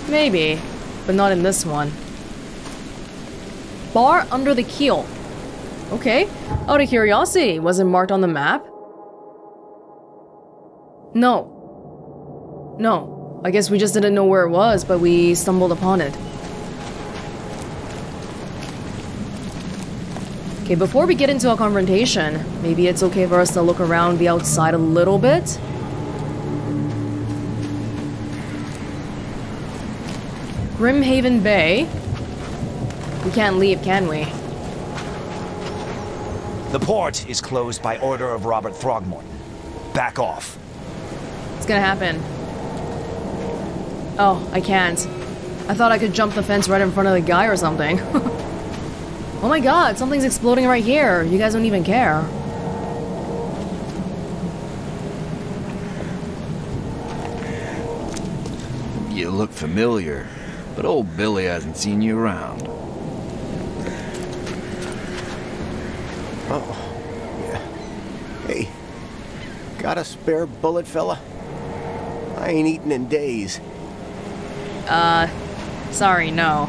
Maybe, but not in this one. Bar Under the Keel. Okay. Out of curiosity, was it marked on the map? No. No. I guess we just didn't know where it was, but we stumbled upon it. Okay, before we get into a confrontation, maybe it's okay for us to look around the outside a little bit. Grimhaven Bay. We can't leave, can we? The port is closed by order of Robert Throgmorton. Back off. It's gonna happen. Oh, I can't. I thought I could jump the fence right in front of the guy or something. Oh my god, something's exploding right here. You guys don't even care. You look familiar, but old Billy hasn't seen you around. Oh, yeah. Hey, got a spare bullet, fella? I ain't eaten in days. Uh, sorry, no.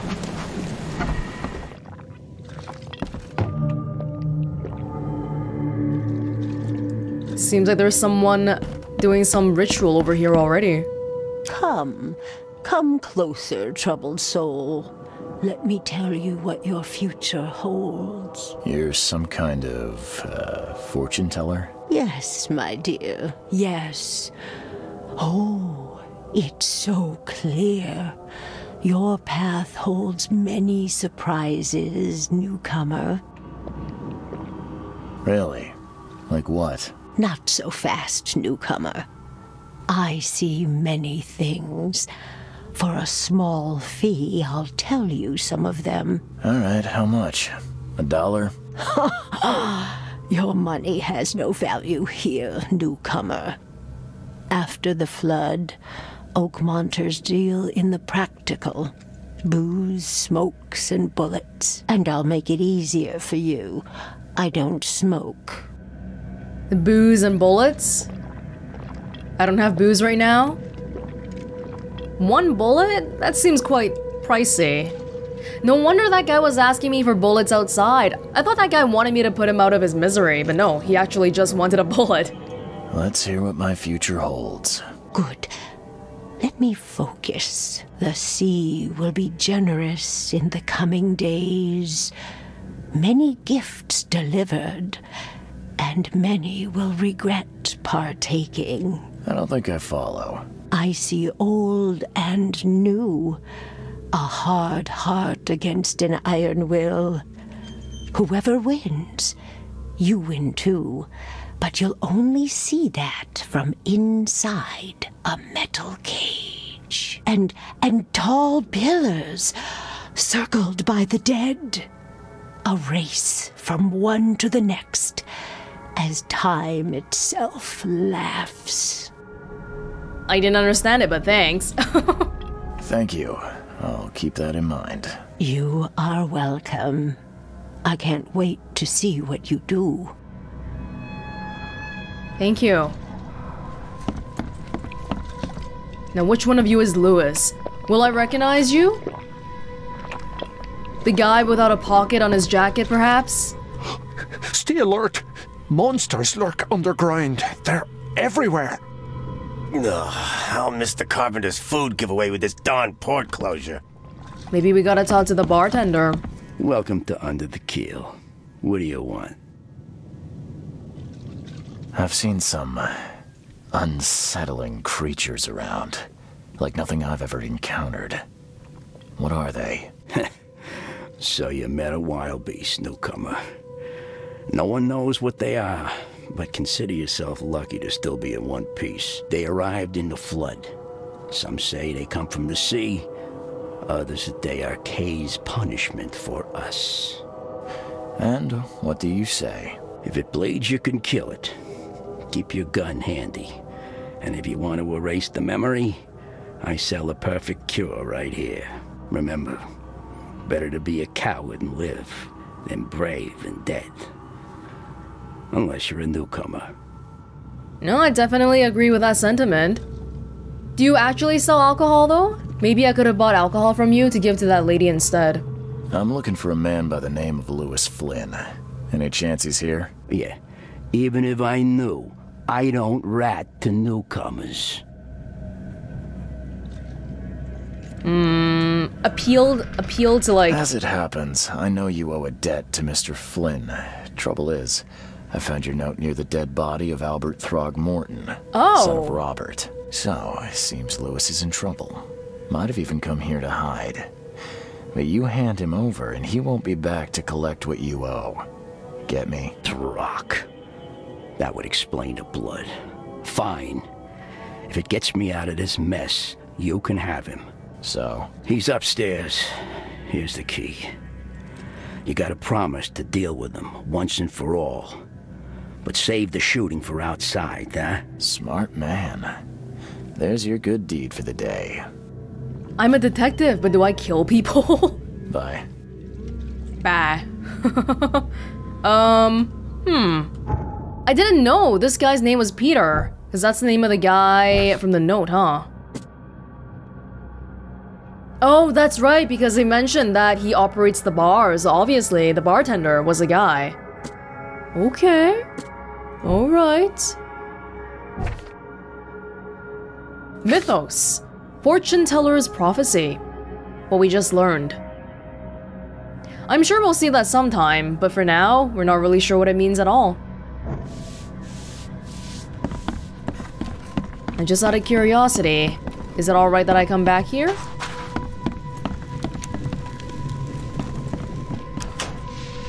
Seems like there's someone doing some ritual over here already. Come, come closer, troubled soul. Let me tell you what your future holds. You're some kind of uh, fortune teller? Yes, my dear, yes. Oh, it's so clear. Your path holds many surprises, newcomer. Really? Like what? Not so fast, newcomer. I see many things. For a small fee, I'll tell you some of them. All right, how much? A dollar? Your money has no value here, newcomer. After the flood, Oakmonters deal in the practical. Booze, smokes, and bullets. And I'll make it easier for you. I don't smoke. The booze and bullets? I don't have booze right now. One bullet? That seems quite pricey. No wonder that guy was asking me for bullets outside. I thought that guy wanted me to put him out of his misery, but no, he actually just wanted a bullet. Let's hear what my future holds. Good. Let me focus. The sea will be generous in the coming days. Many gifts delivered, and many will regret partaking. I don't think I follow. I see old and new, a hard heart against an iron will. Whoever wins, you win too, but you'll only see that from inside a metal cage. And, and tall pillars circled by the dead. A race from one to the next, as time itself laughs. I didn't understand it, but thanks. Thank you. I'll keep that in mind. You are welcome. I can't wait to see what you do. Thank you. Now, which one of you is Lewis? Will I recognize you? The guy without a pocket on his jacket, perhaps? Stay alert. Monsters lurk underground. They're everywhere. Ugh, I'll miss the Carpenter's food giveaway with this darn port closure. Maybe we gotta talk to the bartender. Welcome to Under the Keel. What do you want? I've seen some unsettling creatures around, like nothing I've ever encountered. What are they? So you met a wild beast, newcomer. No one knows what they are, but consider yourself lucky to still be in one piece. They arrived in the flood. Some say they come from the sea. Others that they are Kay's punishment for us. And what do you say? If it bleeds, you can kill it. Keep your gun handy. And if you want to erase the memory, I sell a perfect cure right here. Remember, better to be a coward and live than brave and dead. Unless you're a newcomer. No, I definitely agree with that sentiment. Do you actually sell alcohol, though? Maybe I could have bought alcohol from you to give to that lady instead. I'm looking for a man by the name of Lewis Flynn. Any chance he's here? Yeah. Even if I knew, I don't rat to newcomers. Mmm, appealed, appealed to like... As it happens, I know you owe a debt to Mister Flynn. Trouble is, I found your note near the dead body of Albert Throgmorton, oh. son of Robert. So, it seems Lewis is in trouble. Might have even come here to hide. But you hand him over and he won't be back to collect what you owe. Get me? Throg. That would explain the blood. Fine. If it gets me out of this mess, you can have him. So? He's upstairs. Here's the key. You gotta promise to deal with them once and for all. But save the shooting for outside, huh? Smart man. There's your good deed for the day. I'm a detective, but do I kill people? Bye. Bye. um, hmm. I didn't know this guy's name was Peter. Because that's the name of the guy from the note, huh? Oh, that's right, because they mentioned that he operates the bars. Obviously, the bartender was a guy. Okay. Alright. Mythos, fortune teller's prophecy. What we just learned. I'm sure we'll see that sometime, but for now, we're not really sure what it means at all. And just out of curiosity, is it alright that I come back here?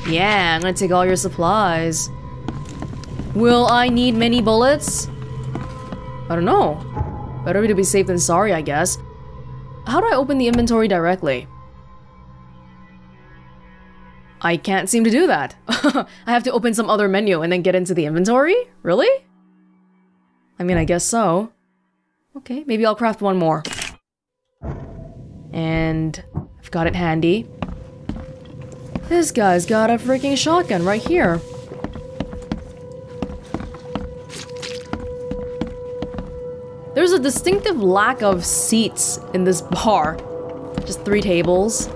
Yeah, I'm gonna take all your supplies. Will I need many bullets? I don't know. Better to be safe than sorry, I guess. How do I open the inventory directly? I can't seem to do that. I have to open some other menu and then get into the inventory? Really? I mean, I guess so. Okay, maybe I'll craft one more. And I've got it handy. This guy's got a freaking shotgun right here. There's a distinctive lack of seats in this bar. Just three tables.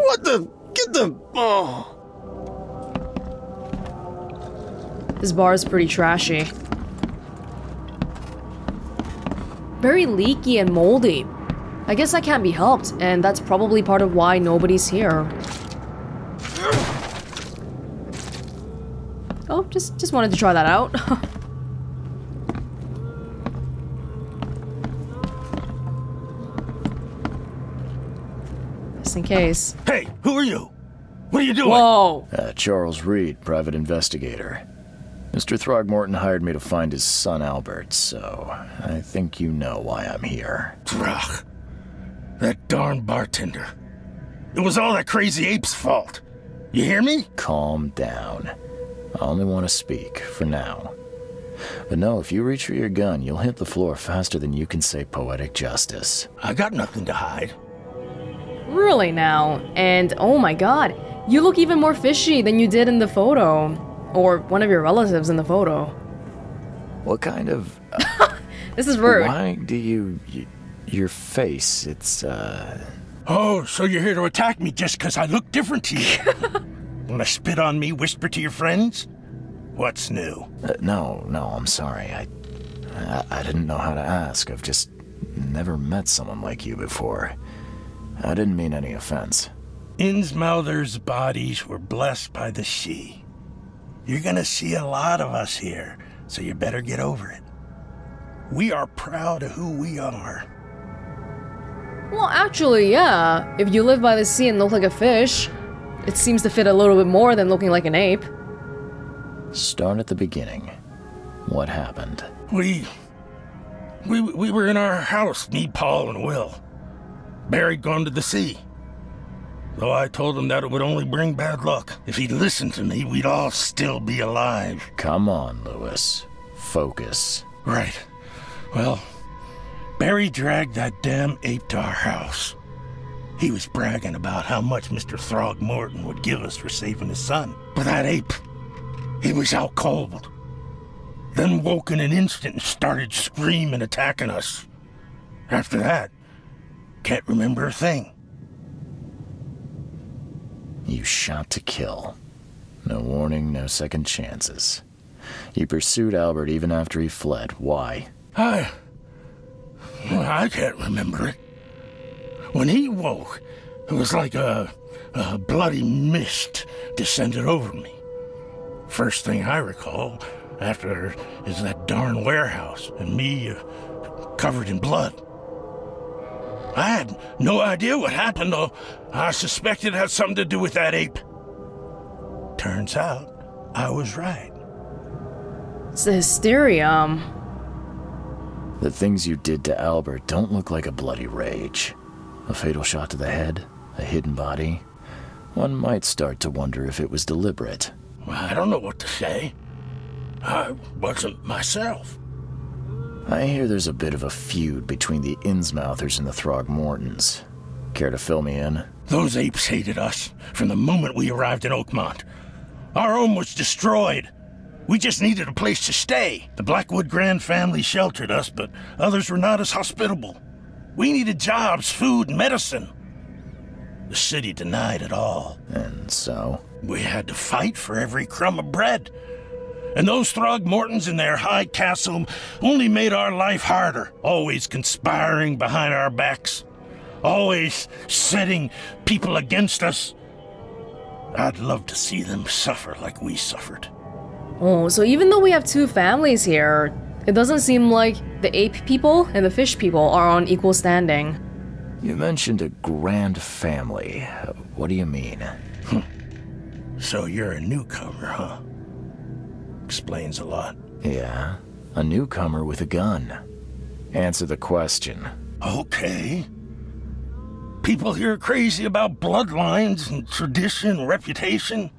What the? Get the... Oh. This bar is pretty trashy. Very leaky and moldy. I guess that can't be helped, and that's probably part of why nobody's here. Oh, just, just wanted to try that out. Just in case. Hey, who are you? What are you doing? Whoa! Uh, Charles Reed, private investigator. Mister Throgmorton hired me to find his son Albert, so I think you know why I'm here. Ugh. That darn bartender. It was all that crazy ape's fault. You hear me? Calm down. I only want to speak, for now. But no, if you reach for your gun, you'll hit the floor faster than you can say poetic justice. I got nothing to hide. Really now? And oh my god, you look even more fishy than you did in the photo. Or one of your relatives in the photo. What kind of... Uh, this is rude. Why do you... Y your face, it's uh... Oh, so you're here to attack me just because I look different to you? Wanna spit on me, whisper to your friends? What's new? Uh, no, no, I'm sorry. I, I I didn't know how to ask. I've just never met someone like you before. I didn't mean any offense. Innsmouthers' bodies were blessed by the sea. You're gonna see a lot of us here, so you better get over it. We are proud of who we are. Well, actually, yeah. If you live by the sea and look like a fish, it seems to fit a little bit more than looking like an ape. Start at the beginning. What happened? We... We, we were in our house, me, Paul, and Will. Barry gone to the sea. Though I told him that it would only bring bad luck. If he'd listened to me, we'd all still be alive. Come on, Lewis. Focus. Right. Well, Barry dragged that damn ape to our house. He was bragging about how much Mister Throgmorton would give us for saving his son. But that ape, he was out cold. Then woke in an instant and started screaming, attacking us. After that, can't remember a thing. You shot to kill. No warning, no second chances. You pursued Albert even after he fled. Why? I... Well, I can't remember it. When he woke, it was like a, a bloody mist descended over me. First thing I recall after is that darn warehouse and me uh, covered in blood. I had no idea what happened, though I suspected it had something to do with that ape. Turns out, I was right. It's the hysterium. The things you did to Albert don't look like a bloody rage. A fatal shot to the head, a hidden body. One might start to wonder if it was deliberate. Well, I don't know what to say. I wasn't myself. I hear there's a bit of a feud between the Innsmouthers and the Throgmortons. Care to fill me in? Those apes hated us from the moment we arrived in Oakmont. Our home was destroyed. We just needed a place to stay. The Blackwood Grand family sheltered us, but others were not as hospitable. We needed jobs, food, medicine. The city denied it all. And so? We had to fight for every crumb of bread. and those Throgmortons in their high castle only made our life harder, always conspiring behind our backs, always setting people against us. I'd love to see them suffer like we suffered. Oh, so even though we have two families here, it doesn't seem like the ape people and the fish people are on equal standing. You mentioned a grand family. What do you mean? So you're a newcomer, huh? Explains a lot. Yeah, a newcomer with a gun. Answer the question. Okay. People here are crazy about bloodlines and tradition and reputation.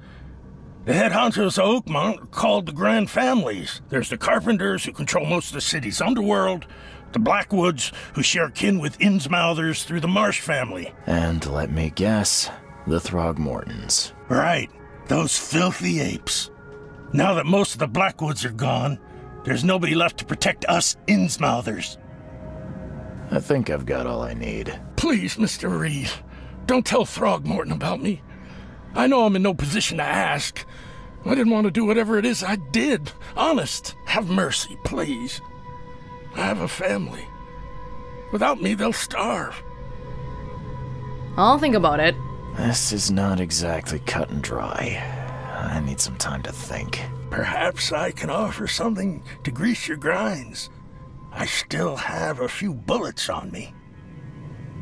The head hunters of Oakmont are called the Grand Families. There's the Carpenters, who control most of the city's underworld, the Blackwoods, who share kin with Innsmouthers through the Marsh family. And let me guess, the Throgmortons. Right, those filthy apes. Now that most of the Blackwoods are gone, there's nobody left to protect us Innsmouthers. I think I've got all I need. Please, Mister Reed, don't tell Throgmorton about me. I know I'm in no position to ask. I didn't want to do whatever it is I did. Honest, have mercy, please. I have a family. Without me, they'll starve. I'll think about it. This is not exactly cut and dry. I need some time to think. Perhaps I can offer something to grease your grinds. I still have a few bullets on me.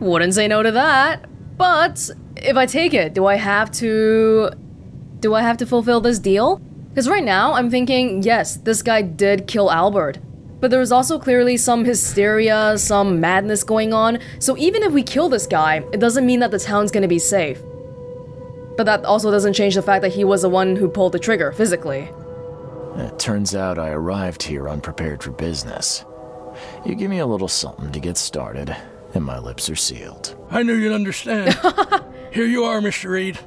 Wouldn't say no to that. But if I take it, do I have to do I have to fulfill this deal? Because right now I'm thinking, yes, this guy did kill Albert, but there was also clearly some hysteria, some madness going on. So even if we kill this guy, it doesn't mean that the town's gonna be safe. But that also doesn't change the fact that he was the one who pulled the trigger physically. It turns out I arrived here unprepared for business. You give me a little something to get started, and my lips are sealed. I knew you'd understand. Here you are, Mister Reed.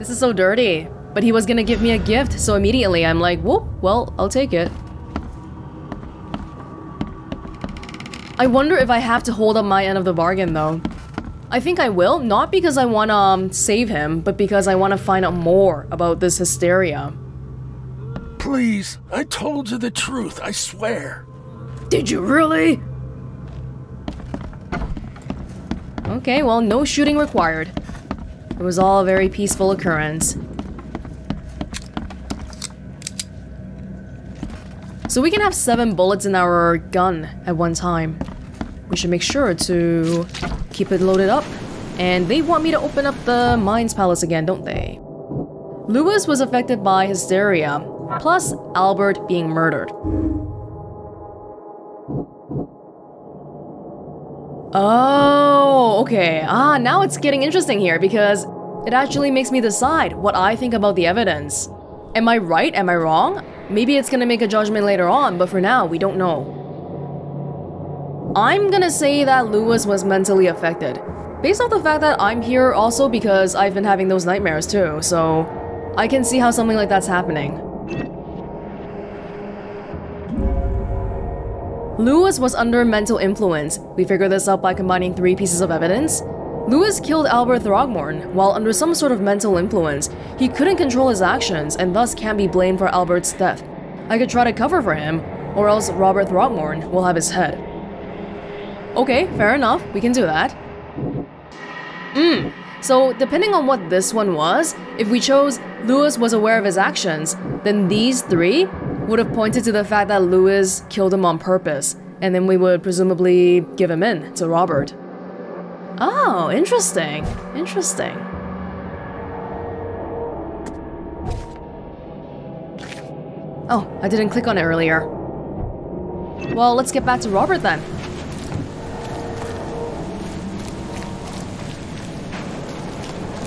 This is so dirty. But he was gonna give me a gift, so immediately I'm like, whoop, well, I'll take it. I wonder if I have to hold up my end of the bargain, though. I think I will, not because I wanna um, save him, but because I wanna find out more about this hysteria. Please, I told you the truth, I swear. Did you really? Okay, well, no shooting required. It was all a very peaceful occurrence. So we can have seven bullets in our gun at one time. We should make sure to keep it loaded up. And they want me to open up the Mind's Palace again, don't they? Lewis was affected by hysteria, plus Albert being murdered. Oh, okay. Ah, now it's getting interesting here because it actually makes me decide what I think about the evidence. Am I right? Am I wrong? Maybe it's gonna make a judgment later on, but for now, we don't know. I'm gonna say that Lewis was mentally affected, based off the fact that I'm here also because I've been having those nightmares too, so I can see how something like that's happening. Lewis was under mental influence. We figured this out by combining three pieces of evidence. Lewis killed Albert Throgmorton while under some sort of mental influence. He couldn't control his actions and thus can't be blamed for Albert's death. I could try to cover for him, or else Robert Throgmorton will have his head. Okay, fair enough, we can do that. Mmm, so depending on what this one was, if we chose Lewis was aware of his actions, then these three would have pointed to the fact that Lewis killed him on purpose, and then we would presumably give him in to Robert. Oh, interesting. Interesting. Oh, I didn't click on it earlier. Well, let's get back to Robert then.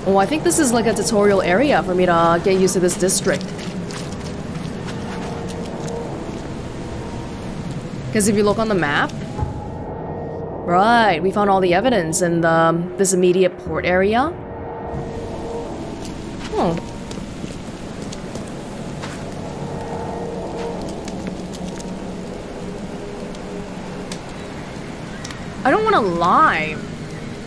Oh, I think this is like a tutorial area for me to get used to this district. Because if you look on the map, right, we found all the evidence in the, um, this immediate port area. Oh. I don't want to lie.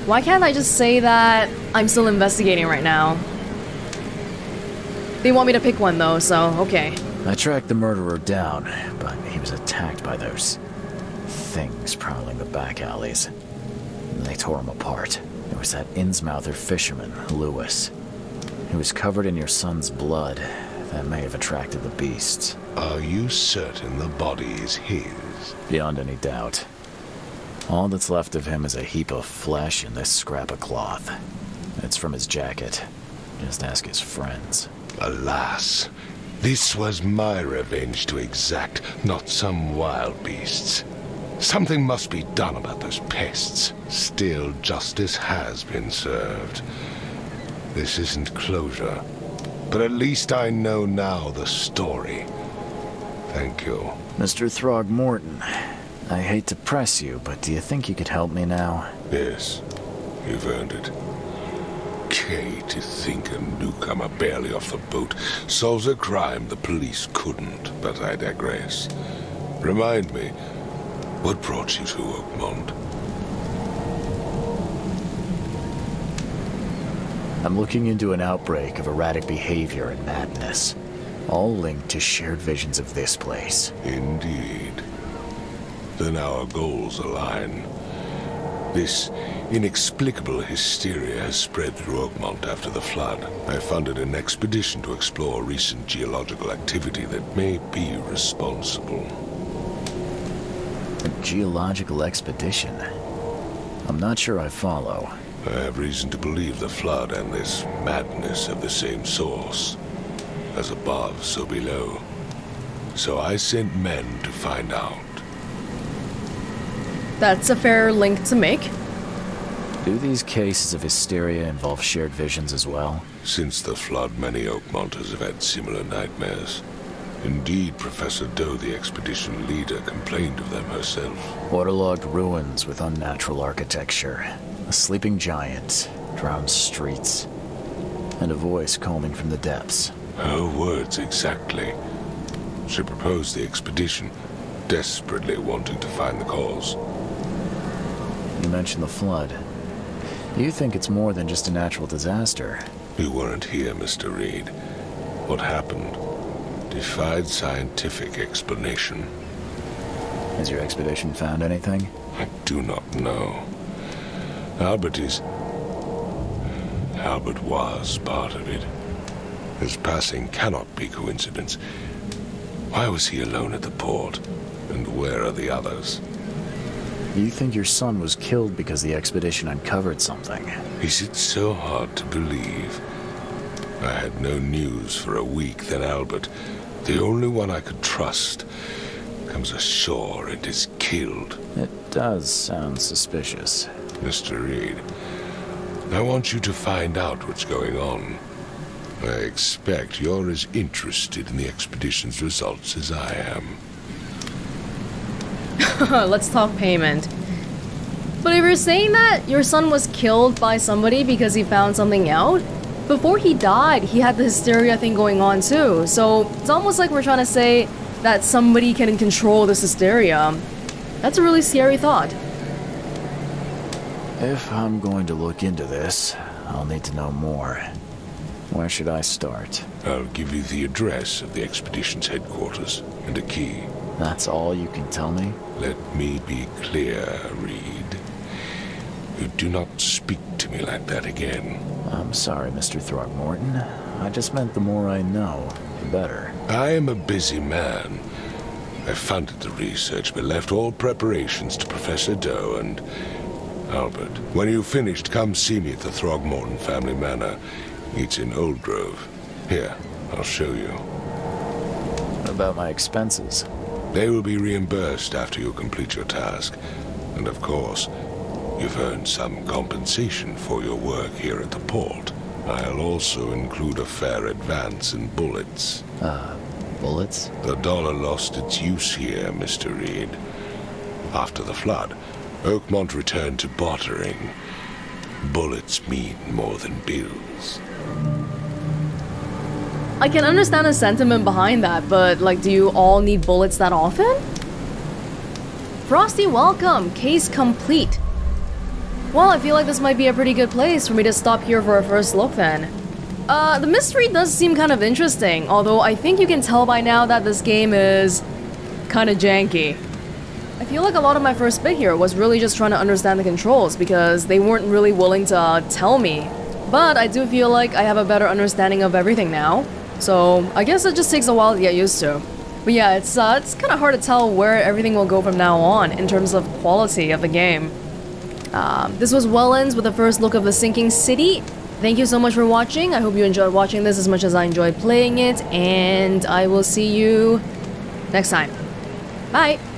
Why can't I just say that I'm still investigating right now? They want me to pick one though, so okay. I tracked the murderer down, but he was attacked by those things prowling the back alleys. They tore him apart. It was that Innsmouther fisherman, Lewis. He was covered in your son's blood. That may have attracted the beasts. Are you certain the body is his? Beyond any doubt. All that's left of him is a heap of flesh and this scrap of cloth. It's from his jacket. Just ask his friends. Alas, this was my revenge to exact, not some wild beast's. Something must be done about those pests. Still, justice has been served. This isn't closure, but at least I know now the story. Thank you. Mister Throgmorton, I hate to press you, but do you think you could help me now? Yes, you've earned it. K, to think a newcomer barely off the boat solves a crime the police couldn't, but I digress. Remind me, what brought you to Oakmont? I'm looking into an outbreak of erratic behavior and madness, all linked to shared visions of this place. Indeed. Then our goals align. This inexplicable hysteria has spread through Oakmont after the flood. I funded an expedition to explore recent geological activity that may be responsible. A geological expedition? I'm not sure I follow. I have reason to believe the flood and this madness have the same source. As above, so below. So I sent men to find out. That's a fair link to make. Do these cases of hysteria involve shared visions as well? Since the flood, many Oakmonters have had similar nightmares. Indeed, Professor Doe, the expedition leader, complained of them herself. Waterlogged ruins with unnatural architecture. A sleeping giant, drowned streets, and a voice calming from the depths. Her words exactly. She proposed the expedition, desperately wanting to find the cause. You mentioned the flood. You think it's more than just a natural disaster? You weren't here, Mister Reed. What happened defied scientific explanation. Has your expedition found anything? I do not know. Albert is... Albert was part of it. His passing cannot be coincidence. Why was he alone at the port? And where are the others? You think your son was killed because the expedition uncovered something? Is it so hard to believe? I had no news for a week, then Albert, the only one I could trust, comes ashore and is killed. It does sound suspicious. Mister Reed, I want you to find out what's going on. I expect you're as interested in the expedition's results as I am. Let's talk payment. But if you're saying that your son was killed by somebody because he found something out, before he died, he had the hysteria thing going on too, so it's almost like we're trying to say that somebody can control this hysteria. That's a really scary thought. If I'm going to look into this, I'll need to know more. Where should I start? I'll give you the address of the expedition's headquarters and a key. That's all you can tell me? Let me be clear, Reed. You do not speak to me like that again. I'm sorry, Mister Throgmorton. I just meant the more I know, the better. I am a busy man. I funded the research, but left all preparations to Professor Doe and Albert. When you've finished, come see me at the Throgmorton Family Manor. It's in Old Grove. Here, I'll show you. What about my expenses? They will be reimbursed after you complete your task. And of course, you've earned some compensation for your work here at the port. I'll also include a fair advance in bullets. Uh, bullets? The dollar lost its use here, Mister Reed. After the flood, Oakmont returned to bartering. Bullets mean more than bills. I can understand the sentiment behind that, but, like, do you all need bullets that often? Frosty, welcome! Case complete! Well, I feel like this might be a pretty good place for me to stop here for a first look, then. Uh, the mystery does seem kind of interesting, although I think you can tell by now that this game is kind of janky. I feel like a lot of my first bit here was really just trying to understand the controls because they weren't really willing to uh, tell me. But I do feel like I have a better understanding of everything now, so I guess it just takes a while to get used to. But yeah, it's, uh, it's kind of hard to tell where everything will go from now on in terms of quality of the game. Uh, this was Welonz with the first look of The Sinking City. Thank you so much for watching. I hope you enjoyed watching this as much as I enjoyed playing it, and I will see you next time. Bye!